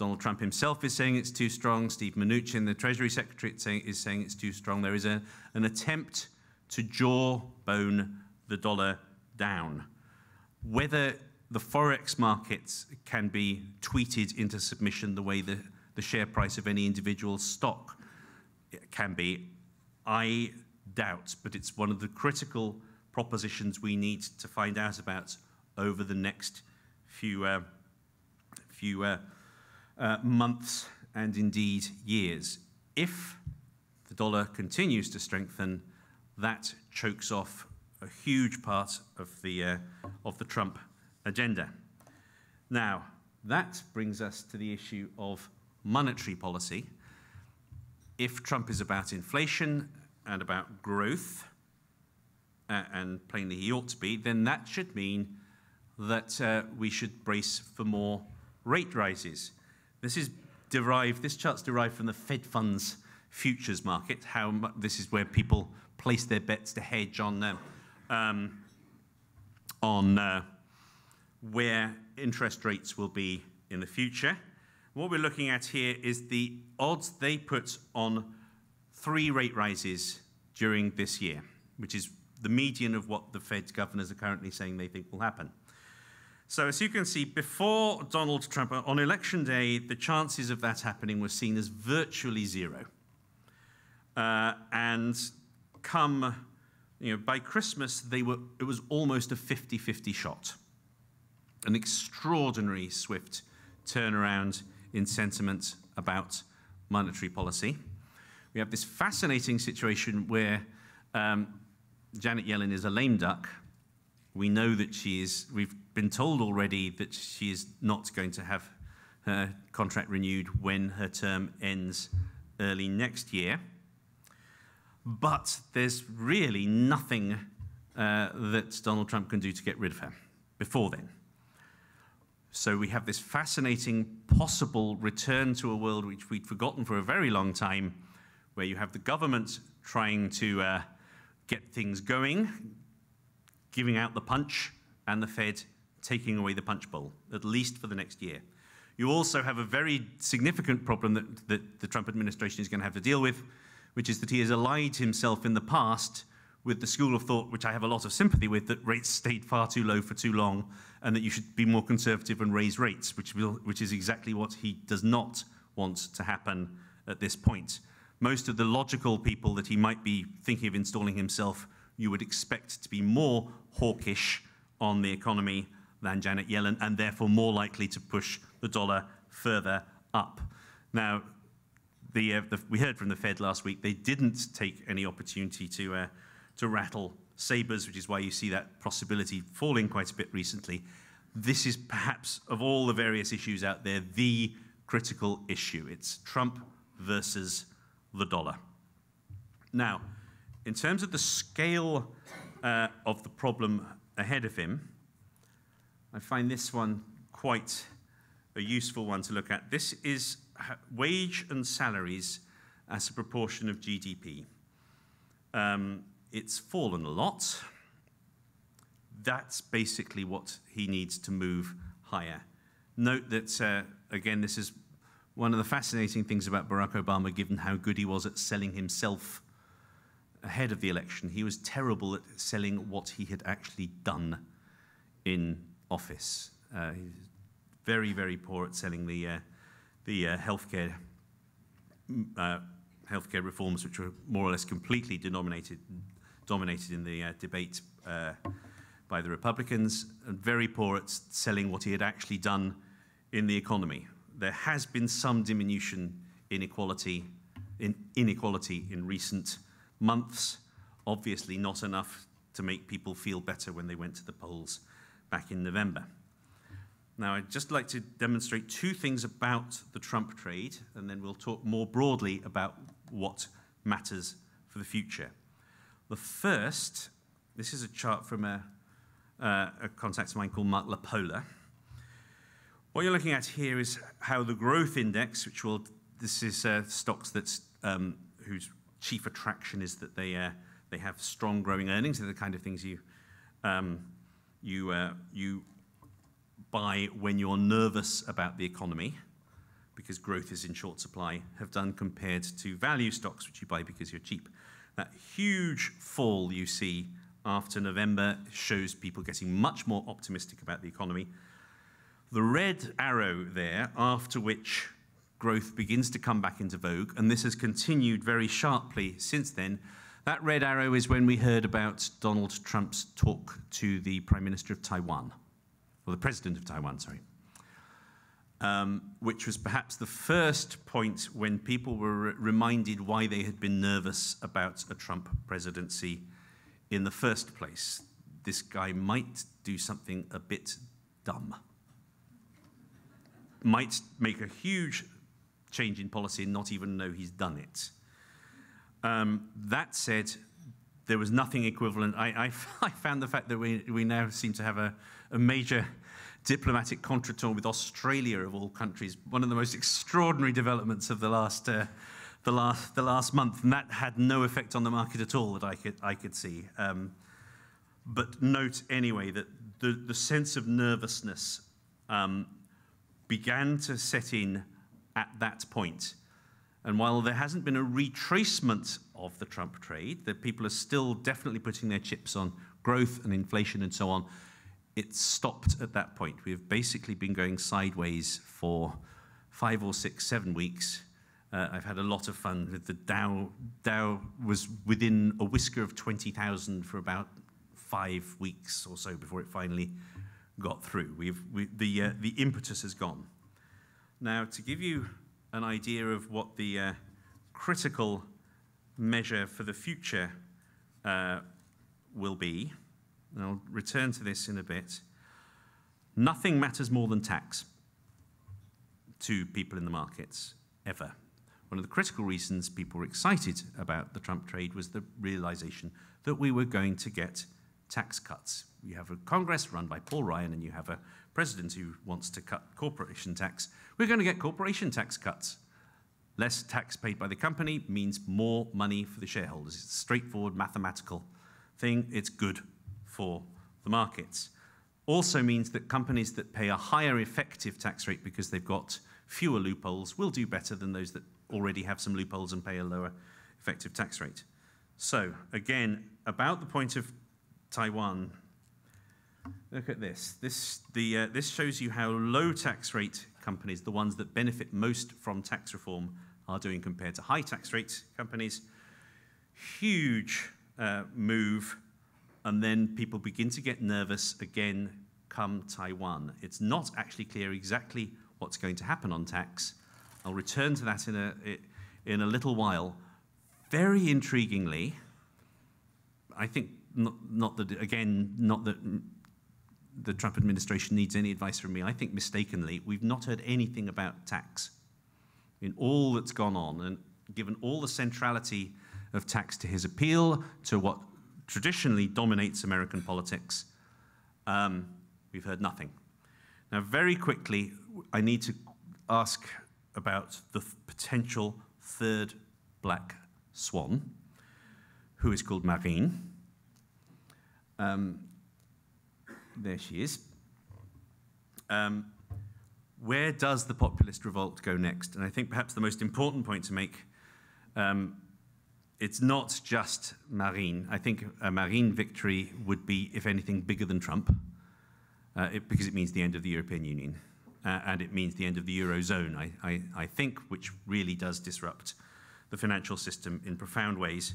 Donald Trump himself is saying it's too strong. Steve Mnuchin, the Treasury Secretary, is saying it's too strong. There is an attempt to jawbone the dollar down. Whether the forex markets can be tweeted into submission the way the share price of any individual stock can be, I doubt, but it's one of the critical propositions we need to find out about over the next few months and indeed years. If the dollar continues to strengthen, that chokes off a huge part of the Trump agenda. Now, that brings us to the issue of monetary policy. If Trump is about inflation and about growth, and plainly he ought to be, then that should mean that we should brace for more rate rises. This chart's derived from the Fed Funds futures market. This is where people place their bets to hedge on where interest rates will be in the future. What we're looking at here is the odds they put on 3 rate rises during this year, which is the median of what the Fed governors are currently saying they think will happen. So as you can see, before Donald Trump, on election day, the chances of that happening were seen as virtually zero. And come, by Christmas, it was almost a 50-50 shot. An extraordinary swift turnaround in sentiment about monetary policy. We have this fascinating situation where Janet Yellen is a lame duck. We know that we've been told already that she is not going to have her contract renewed when her term ends early next year. But there's really nothing that Donald Trump can do to get rid of her before then. So we have this fascinating possible return to a world which we'd forgotten for a very long time, where you have the government trying to get things going, giving out the punch, and the Fed taking away the punch bowl, at least for the next year. You also have a very significant problem that the Trump administration is going to have to deal with, which is that he has allied himself in the past with the school of thought, which I have a lot of sympathy with, that rates stayed far too low for too long, and that you should be more conservative and raise rates, which is exactly what he does not want to happen at this point. Most of the logical people that he might be thinking of installing himself, you would expect to be more hawkish on the economy than Janet Yellen, and therefore more likely to push the dollar further up. Now, we heard from the Fed last week, they didn't take any opportunity to rattle sabres, which is why you see that possibility falling quite a bit recently. This is perhaps, of all the various issues out there, the critical issue. It's Trump versus the dollar. Now, in terms of the scale of the problem ahead of him, I find this one quite a useful one to look at. This is wage and salaries as a proportion of GDP. It's fallen a lot. That's basically what he needs to move higher. Note that, again, this is one of the fascinating things about Barack Obama, given how good he was at selling himself ahead of the election. He was terrible at selling what he had actually done in office. He was very, very poor at selling the healthcare reforms, which were more or less completely dominated in the debate by the Republicans, and very poor at selling what he had actually done in the economy. There has been some diminution in inequality in recent months, obviously not enough to make people feel better when they went to the polls back in November. Now, I'd just like to demonstrate 2 things about the Trump trade, and then we'll talk more broadly about what matters for the future. The first, this is a chart from a contact of mine called Mark Lapola. What you're looking at here is how the growth index, this is stocks whose chief attraction is that they have strong growing earnings. They're the kind of things you buy when you're nervous about the economy, because growth is in short supply have done compared to value stocks, which you buy because you're cheap. That huge fall you see after November shows people getting much more optimistic about the economy. The red arrow there, after which growth begins to come back into vogue, and this has continued very sharply since then. That red arrow is when we heard about Donald Trump's talk to the Prime Minister of Taiwan, or the President of Taiwan, sorry, which was perhaps the first point when people were reminded why they had been nervous about a Trump presidency in the first place. This guy might do something a bit dumb, might make a huge change in policy and not even know he's done it. That said, there was nothing equivalent. I found the fact that we now seem to have a major diplomatic contretemps with Australia, of all countries, one of the most extraordinary developments of the last month, and that had no effect on the market at all that I could see. But note anyway that the sense of nervousness began to set in at that point. And while there hasn't been a retracement of the Trump trade, that people are still definitely putting their chips on growth and inflation and so on, it stopped at that point. We have basically been going sideways for 5 or 6, 7 weeks. I've had a lot of fun with the Dow. Dow was within a whisker of 20,000 for about 5 weeks or so before it finally got through. The impetus has gone. Now, to give you an idea of what the critical measure for the future will be, and I'll return to this in a bit. Nothing matters more than tax to people in the markets, ever. One of the critical reasons people were excited about the Trump trade was the realization that we were going to get tax cuts. You have a Congress run by Paul Ryan, and you have a president who wants to cut corporation tax. We're going to get corporation tax cuts. Less tax paid by the company means more money for the shareholders. It's a straightforward mathematical thing. It's good for the markets. Also means that companies that pay a higher effective tax rate because they've got fewer loopholes will do better than those that already have some loopholes and pay a lower effective tax rate. So again, about the point of Taiwan, look at this. This shows you how low tax rate companies, the ones that benefit most from tax reform, are doing compared to high tax rate companies. Huge move. And then people begin to get nervous again come Taiwan. It's not actually clear exactly what's going to happen on tax. I'll return to that in a little while. Very intriguingly, I think not that the Trump administration needs any advice from me. I think mistakenly, we've not heard anything about tax in all that's gone on. And given all the centrality of tax to his appeal, to what traditionally dominates American politics, we've heard nothing. Now, very quickly, I need to ask about the potential third black swan, who is called Marine. There she is. Where does the populist revolt go next? And I think perhaps the most important point to make, it's not just Marine. I think a Marine victory would be, if anything, bigger than Trump, because it means the end of the European Union, and it means the end of the Eurozone, I think, which really does disrupt the financial system in profound ways.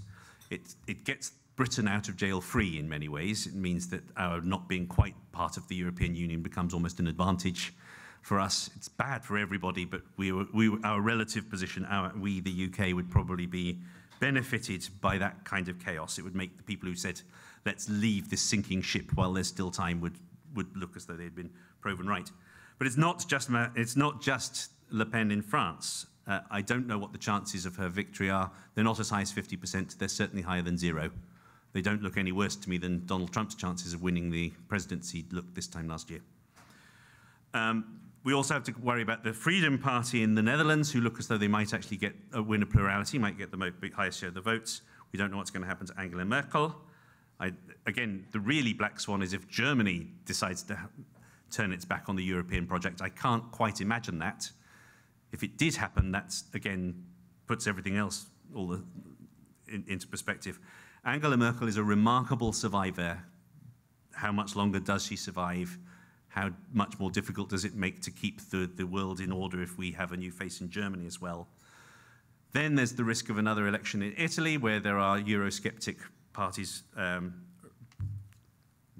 It gets Britain out of jail free in many ways. It means that our not being quite part of the European Union becomes almost an advantage for us. It's bad for everybody, but our relative position, we, the UK, would probably be benefited by that kind of chaos. It would make the people who said, let's leave this sinking ship while there's still time, would look as though they'd been proven right. But it's not just Le Pen in France. I don't know what the chances of her victory are. They're not as high as 50%. They're certainly higher than zero. They don't look any worse to me than Donald Trump's chances of winning the presidency looked this time last year. We also have to worry about the Freedom Party in the Netherlands, who look as though they might actually win a plurality, might get the highest share of the votes. We don't know what's going to happen to Angela Merkel. Again, the really black swan is if Germany decides to turn its back on the European project. I can't quite imagine that. if it did happen, that's again puts everything else all into perspective. Angela Merkel is a remarkable survivor. How much longer does she survive? How much more difficult does it make to keep the world in order if we have a new face in Germany as well? Then there's the risk of another election in Italy, where there are Eurosceptic parties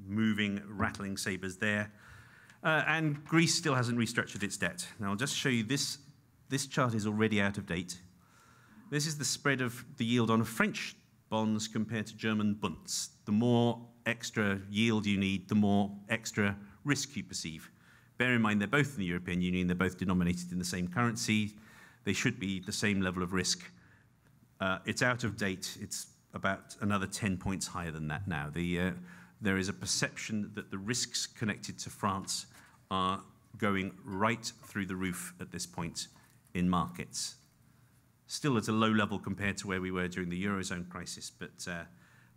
moving, rattling sabres there. And Greece still hasn't restructured its debt. Now, I'll just show you this. This chart is already out of date. This is the spread of the yield on French bonds compared to German bunds. The more extra yield you need, the more extra risk you perceive. Bear in mind, they're both in the European Union. They're both denominated in the same currency. They should be the same level of risk. It's out of date. It's about another 10 points higher than that now. There is a perception that the risks connected to France are going right through the roof at this point in markets. Still at a low level compared to where we were during the Eurozone crisis, but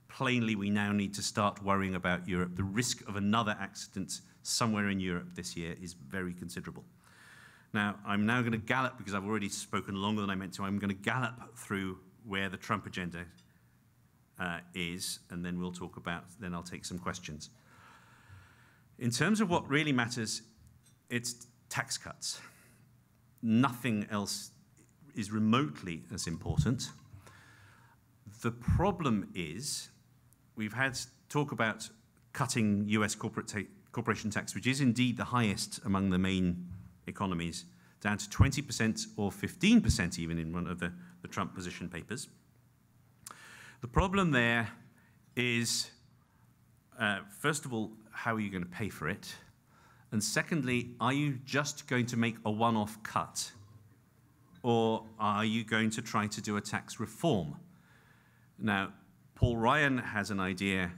plainly we now need to start worrying about Europe. The risk of another accident somewhere in Europe this year is very considerable. Now, I'm now going to gallop, because I've already spoken longer than I meant to, I'm going to gallop through where the Trump agenda is, and then we'll talk about, then I'll take some questions. In terms of what really matters, it's tax cuts. Nothing else is remotely as important. The problem is we've had talk about cutting US corporation tax, which is indeed the highest among the main economies, down to 20% or 15% even in one of the Trump position papers. The problem there is, first of all, how are you going to pay for it? And secondly, are you just going to make a one-off cut? Or are you going to try to do a tax reform? Now, Paul Ryan has an idea,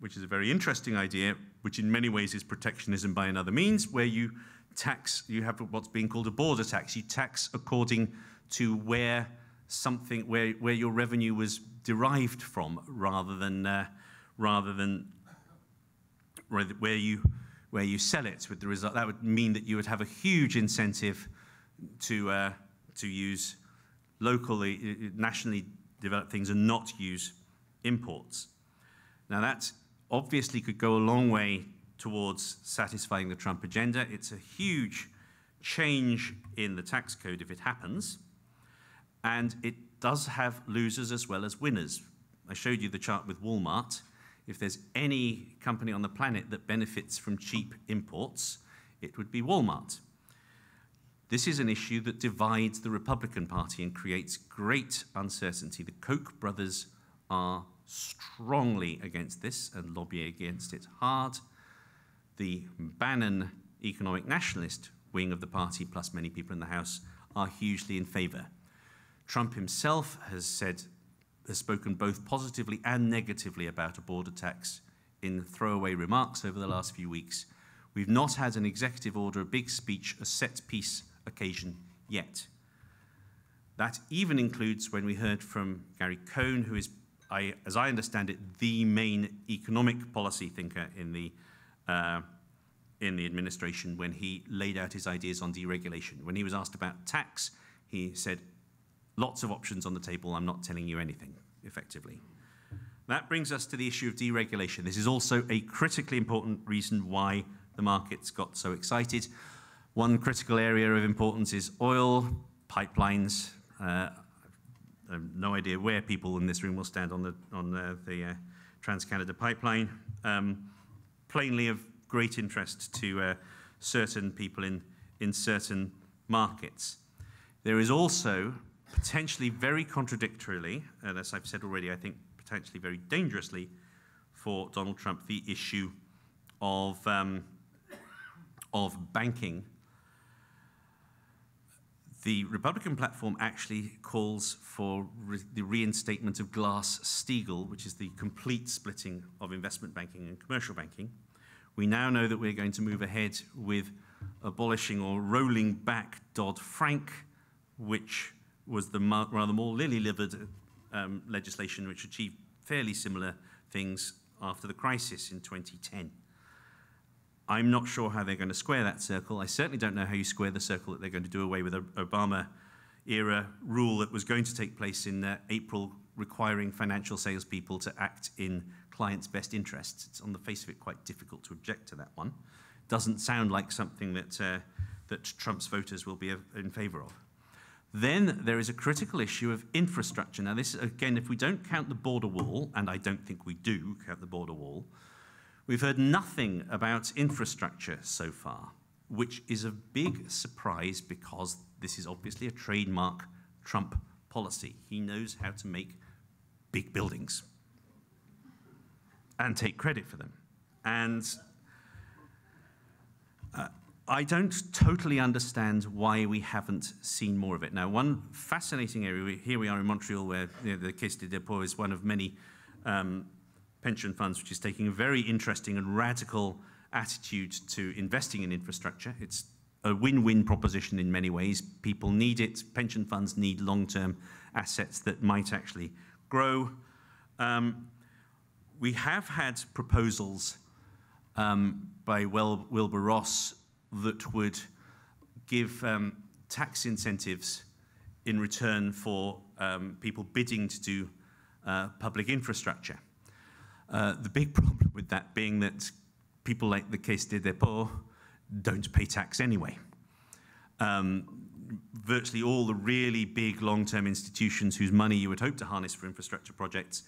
which is a very interesting idea, which in many ways is protectionism by another means, where you tax, you have what's being called a border tax. You tax according to where something, where your revenue was derived from, rather than where you sell it. With the result, that would mean that you would have a huge incentive to use locally, nationally developed things and not use imports. Now that obviously could go a long way towards satisfying the Trump agenda. It's a huge change in the tax code if it happens, and it does have losers as well as winners. I showed you the chart with Walmart. If there's any company on the planet that benefits from cheap imports, it would be Walmart. This is an issue that divides the Republican Party and creates great uncertainty. The Koch brothers are strongly against this and lobby against it hard. The Bannon economic nationalist wing of the party, plus many people in the House, are hugely in favour. Trump himself has spoken both positively and negatively about a border tax in throwaway remarks over the last few weeks. We've not had an executive order, a big speech, a set piece occasion yet. That even includes when we heard from Gary Cohn, who is, as I understand it, the main economic policy thinker in the administration, when he laid out his ideas on deregulation. When he was asked about tax, he said, "Lots of options on the table, I'm not telling you anything," effectively. That brings us to the issue of deregulation. This is also a critically important reason why the markets got so excited. One critical area of importance is oil, pipelines. I have no idea where people in this room will stand on the Trans-Canada pipeline. Plainly of great interest to certain people in certain markets. There is also, potentially very contradictorily, and as I've said already, I think potentially very dangerously for Donald Trump, the issue of banking. The Republican platform actually calls for the reinstatement of Glass-Steagall, which is the complete splitting of investment banking and commercial banking. We now know that we're going to move ahead with abolishing or rolling back Dodd-Frank, which was the rather more lily-livered legislation which achieved fairly similar things after the crisis in 2010. I'm not sure how they're going to square that circle. I certainly don't know how you square the circle that they're going to do away with an Obama-era rule that was going to take place in April, requiring financial salespeople to act in clients' best interests. It's on the face of it quite difficult to object to that one. Doesn't sound like something that, that Trump's voters will be in favor of. Then there is a critical issue of infrastructure. Now this, again, if we don't count the border wall, and I don't think we do count the border wall, we've heard nothing about infrastructure so far, which is a big surprise because this is obviously a trademark Trump policy. He knows how to make big buildings and take credit for them. And I don't totally understand why we haven't seen more of it. Now, one fascinating area, here we are in Montreal, where the Caisse de Depot is one of many pension funds which is taking a very interesting and radical attitude to investing in infrastructure. It's a win-win proposition in many ways. People need it. Pension funds need long-term assets that might actually grow. We have had proposals by Wilbur Ross that would give tax incentives in return for people bidding to do public infrastructure. The big problem with that being that people like the Caisse de Depot don't pay tax anyway. Virtually all the really big long-term institutions whose money you would hope to harness for infrastructure projects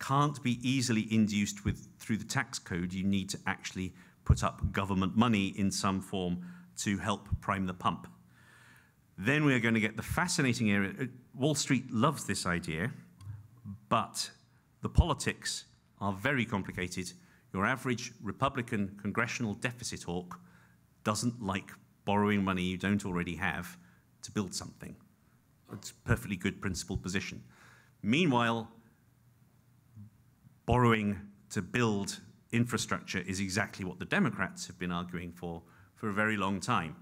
can't be easily induced with through the tax code. You need to actually put up government money in some form to help prime the pump. Then we are going to get the fascinating area. Wall Street loves this idea, but the politics are very complicated. Your average Republican congressional deficit hawk doesn't like borrowing money you don't already have to build something. It's a perfectly good principled position. Meanwhile, borrowing to build infrastructure is exactly what the Democrats have been arguing for a very long time.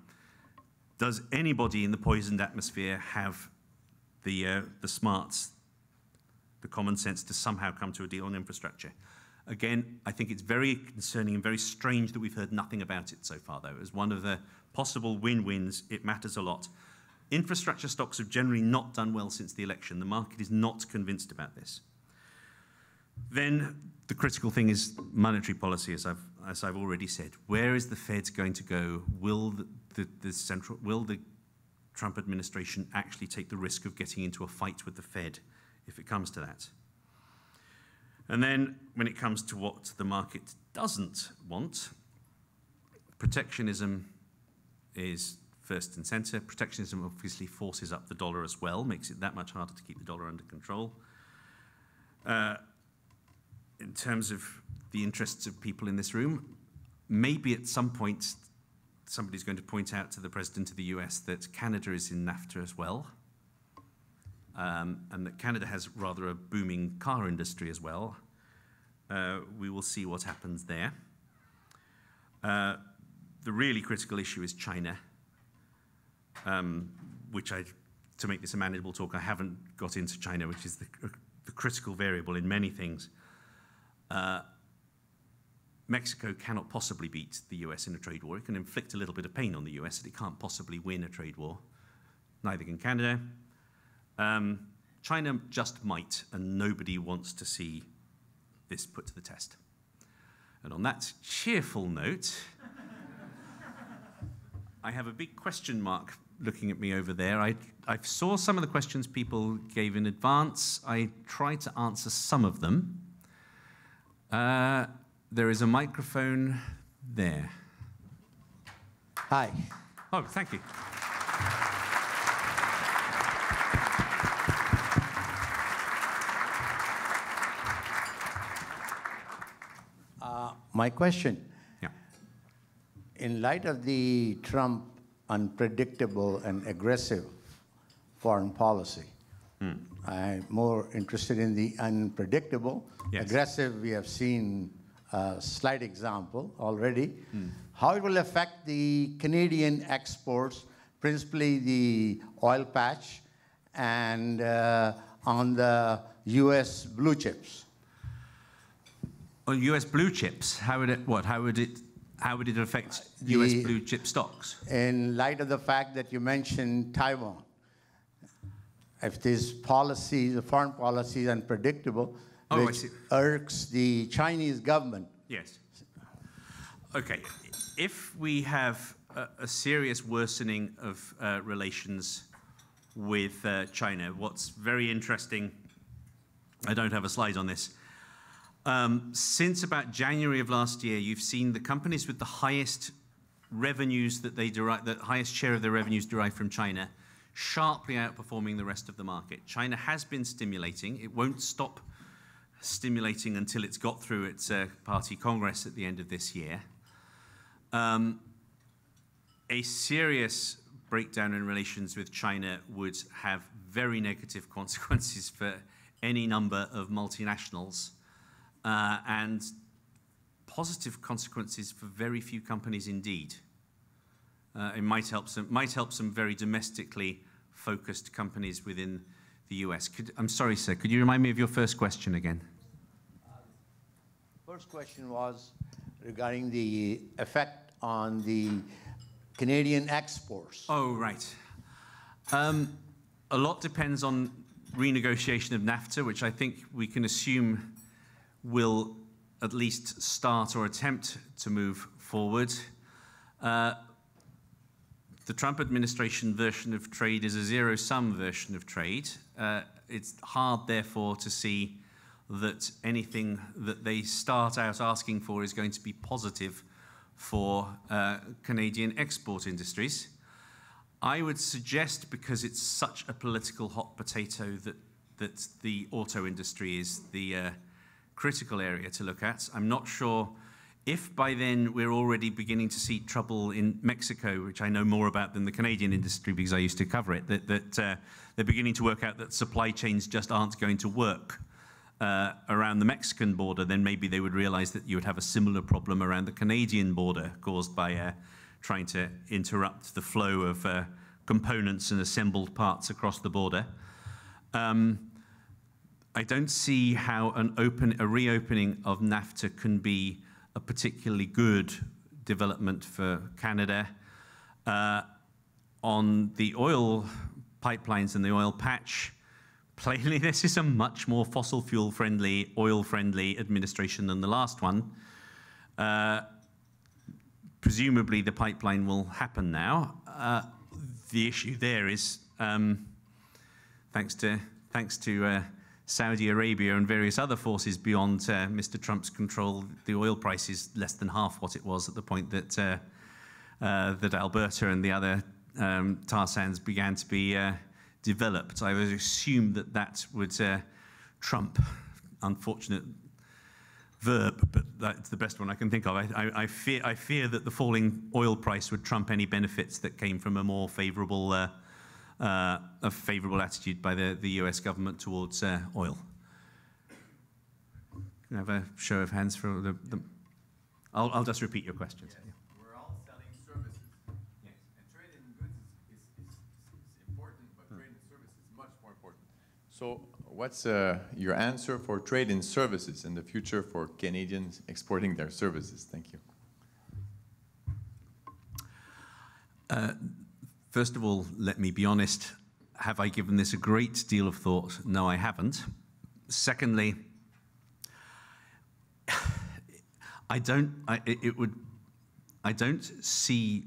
Does anybody in the poisoned atmosphere have the smarts, the common sense to somehow come to a deal on infrastructure? Again, I think it's very concerning and very strange that we've heard nothing about it so far, though. As one of the possible win-wins, it matters a lot. Infrastructure stocks have generally not done well since the election. The market is not convinced about this. Then the critical thing is monetary policy, as I've already said. Where is the Fed going to go? Will the Trump administration actually take the risk of getting into a fight with the Fed if it comes to that? And then when it comes to what the market doesn't want, protectionism is first and center. Protectionism obviously forces up the dollar as well, makes it that much harder to keep the dollar under control. In terms of the interests of people in this room, maybe at some point somebody's going to point out to the President of the US that Canada is in NAFTA as well, and that Canada has rather a booming car industry as well. We will see what happens there. The really critical issue is China, which to make this a manageable talk, I haven't got into China, which is the critical variable in many things. Mexico cannot possibly beat the US in a trade war. It can inflict a little bit of pain on the US, but it can't possibly win a trade war. Neither can Canada. China just might, and nobody wants to see this put to the test. And on that cheerful note, I have a big question mark looking at me over there. I saw some of the questions people gave in advance. I tried to answer some of them. There is a microphone there. Hi. Oh, thank you. My question. Yeah. In light of the Trump unpredictable and aggressive foreign policy, I'm more interested in the unpredictable. Yes. Aggressive, we have seen a slight example already. How it will affect the Canadian exports, principally the oil patch, and on the U.S. blue chips. Well, U.S. blue chips, how would it How would it affect U.S. blue chip stocks? In light of the fact that you mentioned Taiwan, if these policies, the foreign policy is unpredictable, which irks the Chinese government. Yes. Okay. If we have a serious worsening of relations with China, what's very interesting, I don't have a slide on this, since about January of last year, you've seen the companies with the highest revenues that they derive, the highest share of their revenues derived from China, sharply outperforming the rest of the market. China has been stimulating. It won't stop stimulating until it's got through its party congress at the end of this year. A serious breakdown in relations with China would have very negative consequences for any number of multinationals, and positive consequences for very few companies indeed. It might help some very domestically focused companies within the US. I'm sorry, sir, could you remind me of your first question again? First question was regarding the effect on the Canadian exports. Oh, right. A lot depends on renegotiation of NAFTA, which I think we can assume will at least start or attempt to move forward. The Trump administration version of trade is a zero-sum version of trade. It's hard, therefore, to see that anything that they start out asking for is going to be positive for Canadian export industries. I would suggest, because it's such a political hot potato, that the auto industry is the critical area to look at. I'm not sure if by then we're already beginning to see trouble in Mexico, which I know more about than the Canadian industry because I used to cover it, that they're beginning to work out that supply chains just aren't going to work around the Mexican border. Then maybe they would realize that you would have a similar problem around the Canadian border caused by trying to interrupt the flow of components and assembled parts across the border. I don't see how a reopening of NAFTA can be a particularly good development for Canada. On the oil pipelines and the oil patch, plainly this is a much more fossil fuel-friendly, oil-friendly administration than the last one. Presumably the pipeline will happen now. The issue there is, thanks to Saudi Arabia and various other forces beyond Mr. Trump's control, the oil price is less than half what it was at the point that that Alberta and the other tar sands began to be developed. I would assume that would trump, unfortunate verb, but that's the best one I can think of. I fear that the falling oil price would trump any benefits that came from a more favourable attitude by the US government towards oil. Can I have a show of hands for the... I'll just repeat your questions. Yes. Yeah. We're all selling services. Yes. And trade in goods is important, but trade in services is much more important. So what's your answer for trade in services in the future for Canadians exporting their services? Thank you. First of all, let me be honest. Have I given this a great deal of thought? No, I haven't. Secondly, I don't see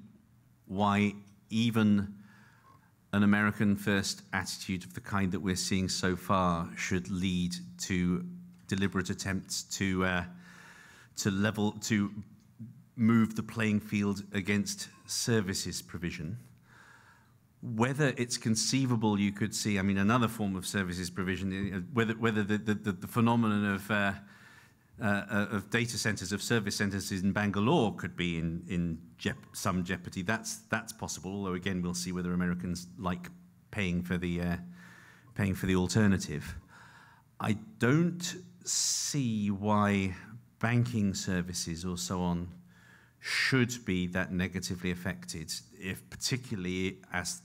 why even an American first attitude of the kind that we're seeing so far should lead to deliberate attempts to move the playing field against services provision. Whether it's conceivable, you could see, I mean, another form of services provision, whether the phenomenon of data centers, of service centers in Bangalore could be in some jeopardy. That's possible, although again, we'll see whether Americans like paying for the alternative. I don't see why banking services or so on should be that negatively affected, if particularly as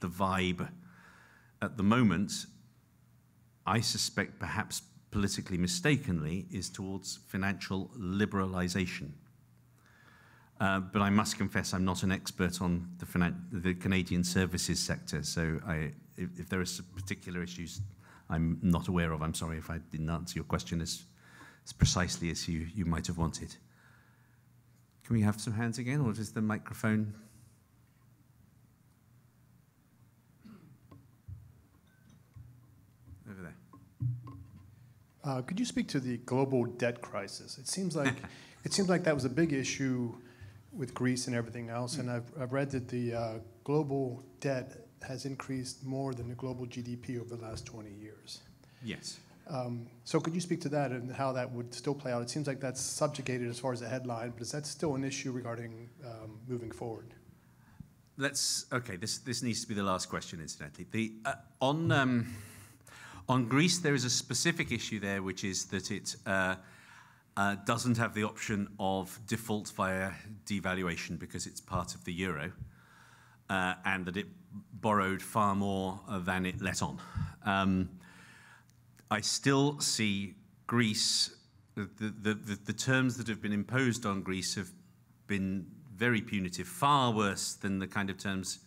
the vibe at the moment, I suspect perhaps politically mistakenly, is towards financial liberalization. But I must confess I'm not an expert on the Canadian services sector, so if there are particular issues I'm not aware of, I'm sorry if I didn't answer your question as precisely as you might have wanted. Can we have some hands again, or is the microphone? Over there. Could you speak to the global debt crisis? It seems like that was a big issue with Greece and everything else, and I've read that the global debt has increased more than the global GDP over the last 20 years. Yes. So could you speak to that and how that would still play out? It seems like that's subjugated as far as the headline, but is that still an issue regarding moving forward? This needs to be the last question, incidentally. On Greece, there is a specific issue there, which is that it doesn't have the option of default via devaluation because it's part of the euro, and that it borrowed far more than it let on. I still see Greece, the terms that have been imposed on Greece have been very punitive, far worse than the kind of terms,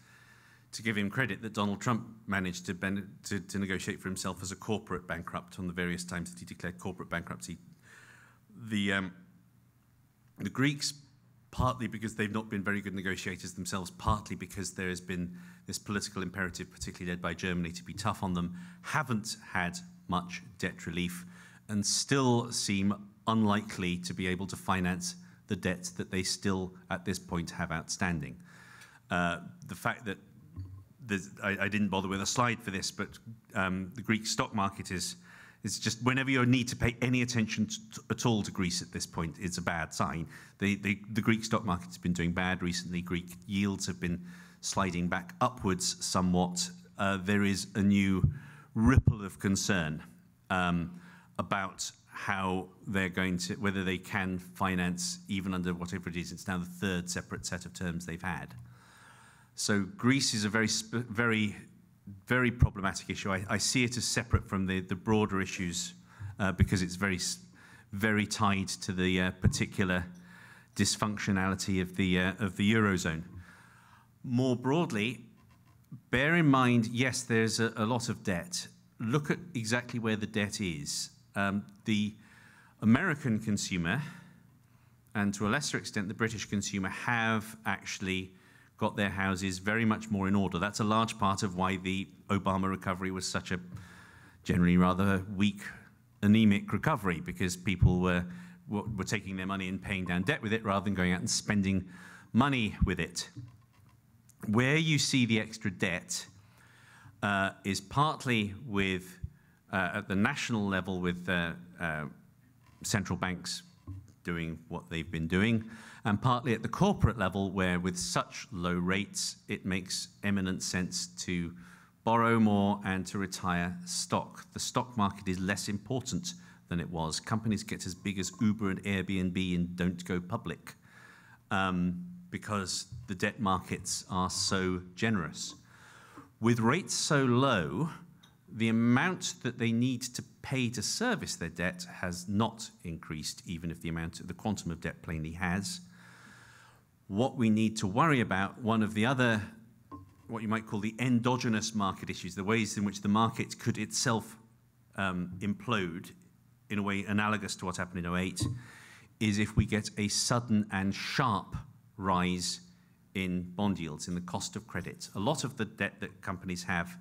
to give him credit, that Donald Trump managed to negotiate for himself as a corporate bankrupt on the various times that he declared corporate bankruptcy. The Greeks, partly because they've not been very good negotiators themselves, partly because there has been this political imperative, particularly led by Germany, to be tough on them, haven't had much debt relief and still seem unlikely to be able to finance the debt that they still, at this point, have outstanding. The fact that I didn't bother with a slide for this, but the Greek stock market is just, whenever you need to pay any attention at all to Greece at this point, it's a bad sign. The Greek stock market's been doing bad recently. Greek yields have been sliding back upwards somewhat. There is a new ripple of concern about how they're going to, whether they can finance, even under whatever it is, it's now the third separate set of terms they've had. So Greece is a very, very problematic issue. I see it as separate from the broader issues because it's very, very tied to the particular dysfunctionality of the Eurozone. More broadly, bear in mind, yes, there's a lot of debt. Look at exactly where the debt is. The American consumer, and to a lesser extent the British consumer, have actually got their houses very much more in order. That's a large part of why the Obama recovery was such a generally rather weak, anemic recovery, because people were taking their money and paying down debt with it rather than going out and spending money with it. Where you see the extra debt is partly with, at the national level, with central banks doing what they've been doing, and partly at the corporate level, where with such low rates, it makes eminent sense to borrow more and to retire stock. The stock market is less important than it was. Companies get as big as Uber and Airbnb and don't go public. Because the debt markets are so generous. With rates so low, the amount that they need to pay to service their debt has not increased, even if the amount, the quantum of debt plainly has. What we need to worry about, one of the other, what you might call the endogenous market issues, the ways in which the market could itself implode in a way analogous to what happened in 2008, is if we get a sudden and sharp rise in bond yields, in the cost of credit. A lot of the debt that companies have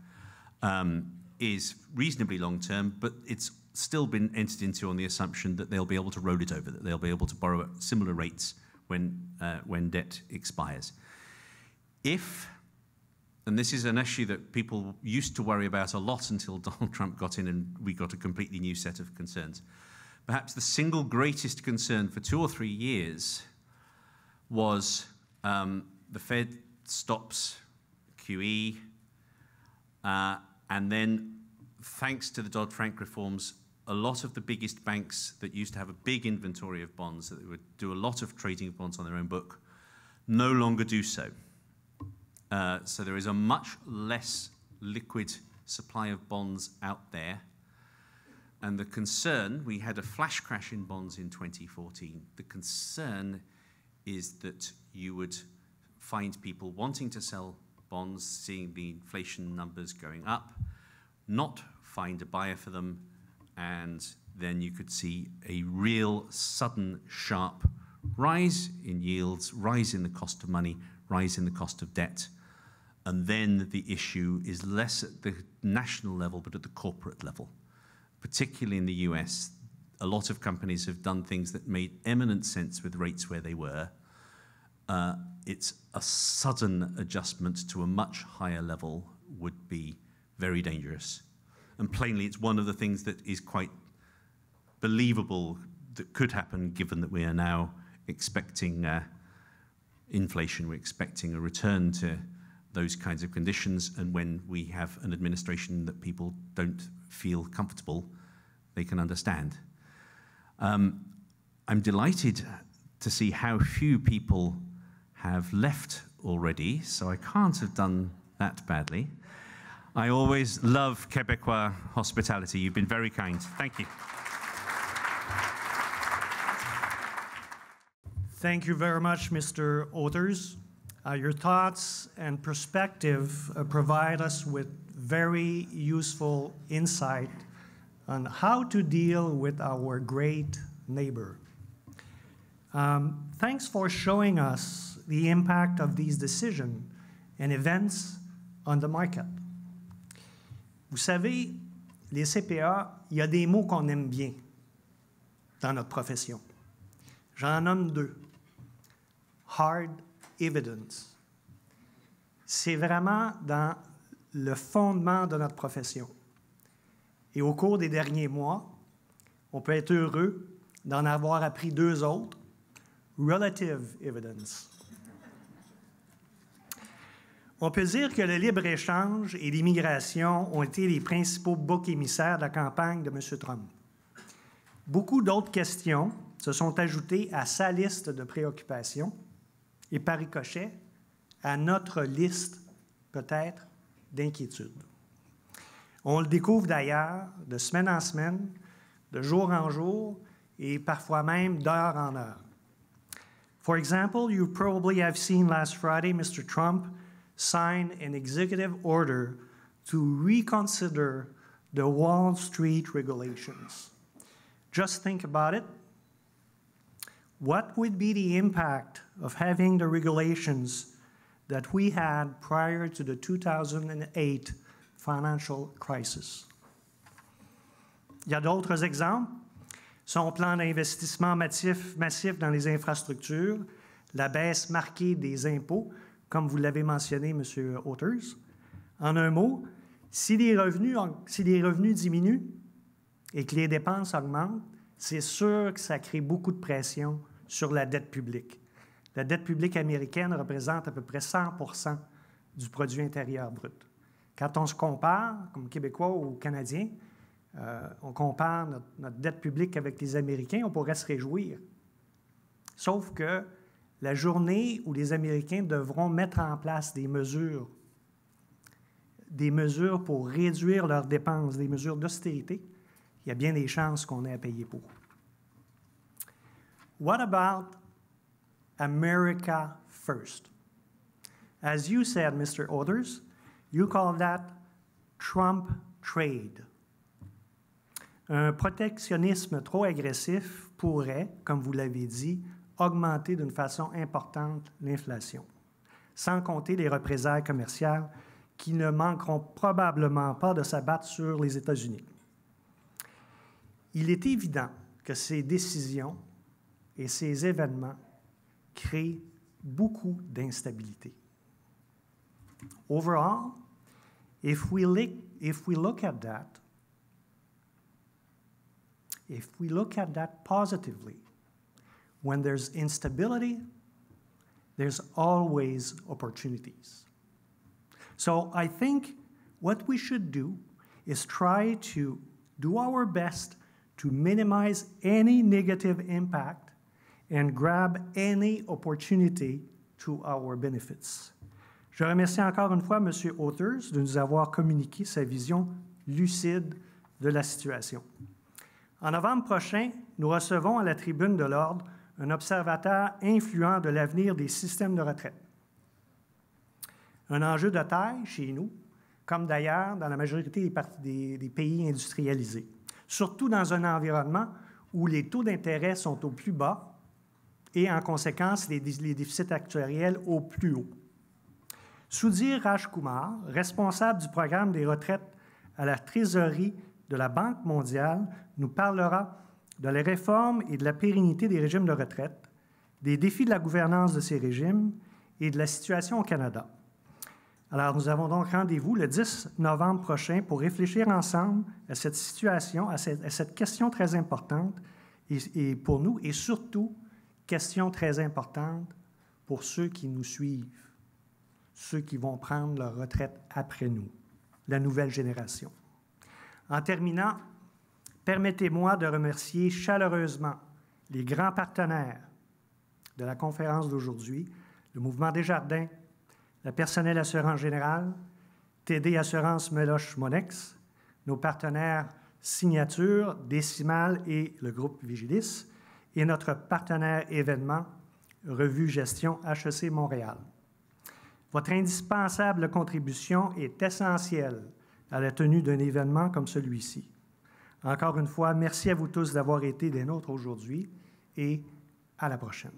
is reasonably long-term, but it's still been entered into on the assumption that they'll be able to roll it over, that they'll be able to borrow at similar rates when debt expires. If, and this is an issue that people used to worry about a lot until Donald Trump got in and we got a completely new set of concerns. Perhaps the single greatest concern for 2 or 3 years was the Fed stops QE, and then, thanks to the Dodd-Frank reforms, a lot of the biggest banks that used to have a big inventory of bonds, that they would do a lot of trading of bonds on their own book, no longer do so. So there is a much less liquid supply of bonds out there. And the concern, we had a flash crash in bonds in 2014, the concern is that you would find people wanting to sell bonds, seeing the inflation numbers going up, not find a buyer for them, and then you could see a real sudden sharp rise in yields, rise in the cost of money, rise in the cost of debt. And then the issue is less at the national level, but at the corporate level. Particularly in the US, a lot of companies have done things that made eminent sense with rates where they were. It's a sudden adjustment to a much higher level would be very dangerous. And plainly, it's one of the things that is quite believable that could happen, given that we are now expecting inflation, we're expecting a return to those kinds of conditions. And when we have an administration that people don't feel comfortable, they can understand. I'm delighted to see how few people have left already, so I can't have done that badly. I always love Quebecois hospitality. You've been very kind. Thank you. Thank you very much, Mr. Authers. Your thoughts and perspective provide us with very useful insight on how to deal with our great neighbor. Thanks for showing us the impact of these decisions and events on the market. Vous savez, les CPA, il y a des mots qu'on aime bien dans notre profession. J'en nomme deux. Hard evidence. C'est vraiment dans le fondement de notre profession. Et au cours des derniers mois, on peut être heureux d'en avoir appris deux autres. Relative evidence. On peut dire que le libre-échange et l'immigration ont été les principaux boucs émissaires de la campagne de M. Trump. Beaucoup d'autres questions se sont ajoutées à sa liste de préoccupations et, par ricochet, à notre liste, peut-être, d'inquiétudes. On le découvre d'ailleurs de semaine en semaine, de jour en jour et parfois même d'heure en heure. For example, you probably have seen last Friday Mr. Trump sign an executive order to reconsider the Wall Street regulations. Just think about it. What would be the impact of having the regulations that we had prior to the 2008 financial crisis? Il y a d'autres exemples. Son plan d'investissement massif dans les infrastructures, la baisse marquée des impôts, comme vous l'avez mentionné, M. Authers. En un mot, si les revenus diminuent et que les dépenses augmentent, c'est sûr que ça crée beaucoup de pression sur la dette publique. La dette publique américaine représente à peu près 100% du produit intérieur brut. Quand on se compare, comme Québécois ou Canadiens, on compare notre dette publique avec les Américains, on pourrait se réjouir. Sauf que la journée où les Américains devront mettre en place des mesures pour réduire leurs dépenses, des mesures d'austérité, il y a bien des chances qu'on ait à payer pour. What about America first? As you said, Mr. Authers, you call that Trump trade. Un protectionnisme trop agressif pourrait, comme vous l'avez dit, augmenter d'une façon importante l'inflation, sans compter les représailles commerciales qui ne manqueront probablement pas de s'abattre sur les États-Unis. Il est évident que ces décisions et ces événements créent beaucoup d'instabilité. Overall, if we look at that positively, when there's instability, there's always opportunities. So I think what we should do is try to do our best to minimize any negative impact and grab any opportunity to our benefits. Je remercie encore une fois M. Authers de nous avoir communiqué sa vision lucide de la situation. En novembre prochain, nous recevons à la tribune de l'Ordre un observateur influent de l'avenir des systèmes de retraite. Un enjeu de taille chez nous, comme d'ailleurs dans la majorité des pays industrialisés, surtout dans un environnement où les taux d'intérêt sont au plus bas et, en conséquence, les déficits actuariels au plus haut. Sudhir Rajkumar, responsable du programme des retraites à la trésorerie de la Banque mondiale, nous parlera de les réformes et de la pérennité des régimes de retraite, des défis de la gouvernance de ces régimes et de la situation au Canada. Alors, nous avons donc rendez-vous le 10 novembre prochain pour réfléchir ensemble à cette situation, à cette question très importante et pour nous, et surtout, question très importante pour ceux qui nous suivent, ceux qui vont prendre leur retraite après nous, la nouvelle génération. En terminant, permettez-moi de remercier chaleureusement les grands partenaires de la conférence d'aujourd'hui, le Mouvement Desjardins, la Personnelle Assurance Générale, TD Assurance Meloche Monex, nos partenaires Signature, Décimal et le groupe Vigilis, et notre partenaire événement, Revue Gestion HEC Montréal. Votre indispensable contribution est essentielle à la tenue d'un événement comme celui-ci. Encore une fois, merci à vous tous d'avoir été des nôtres aujourd'hui et à la prochaine.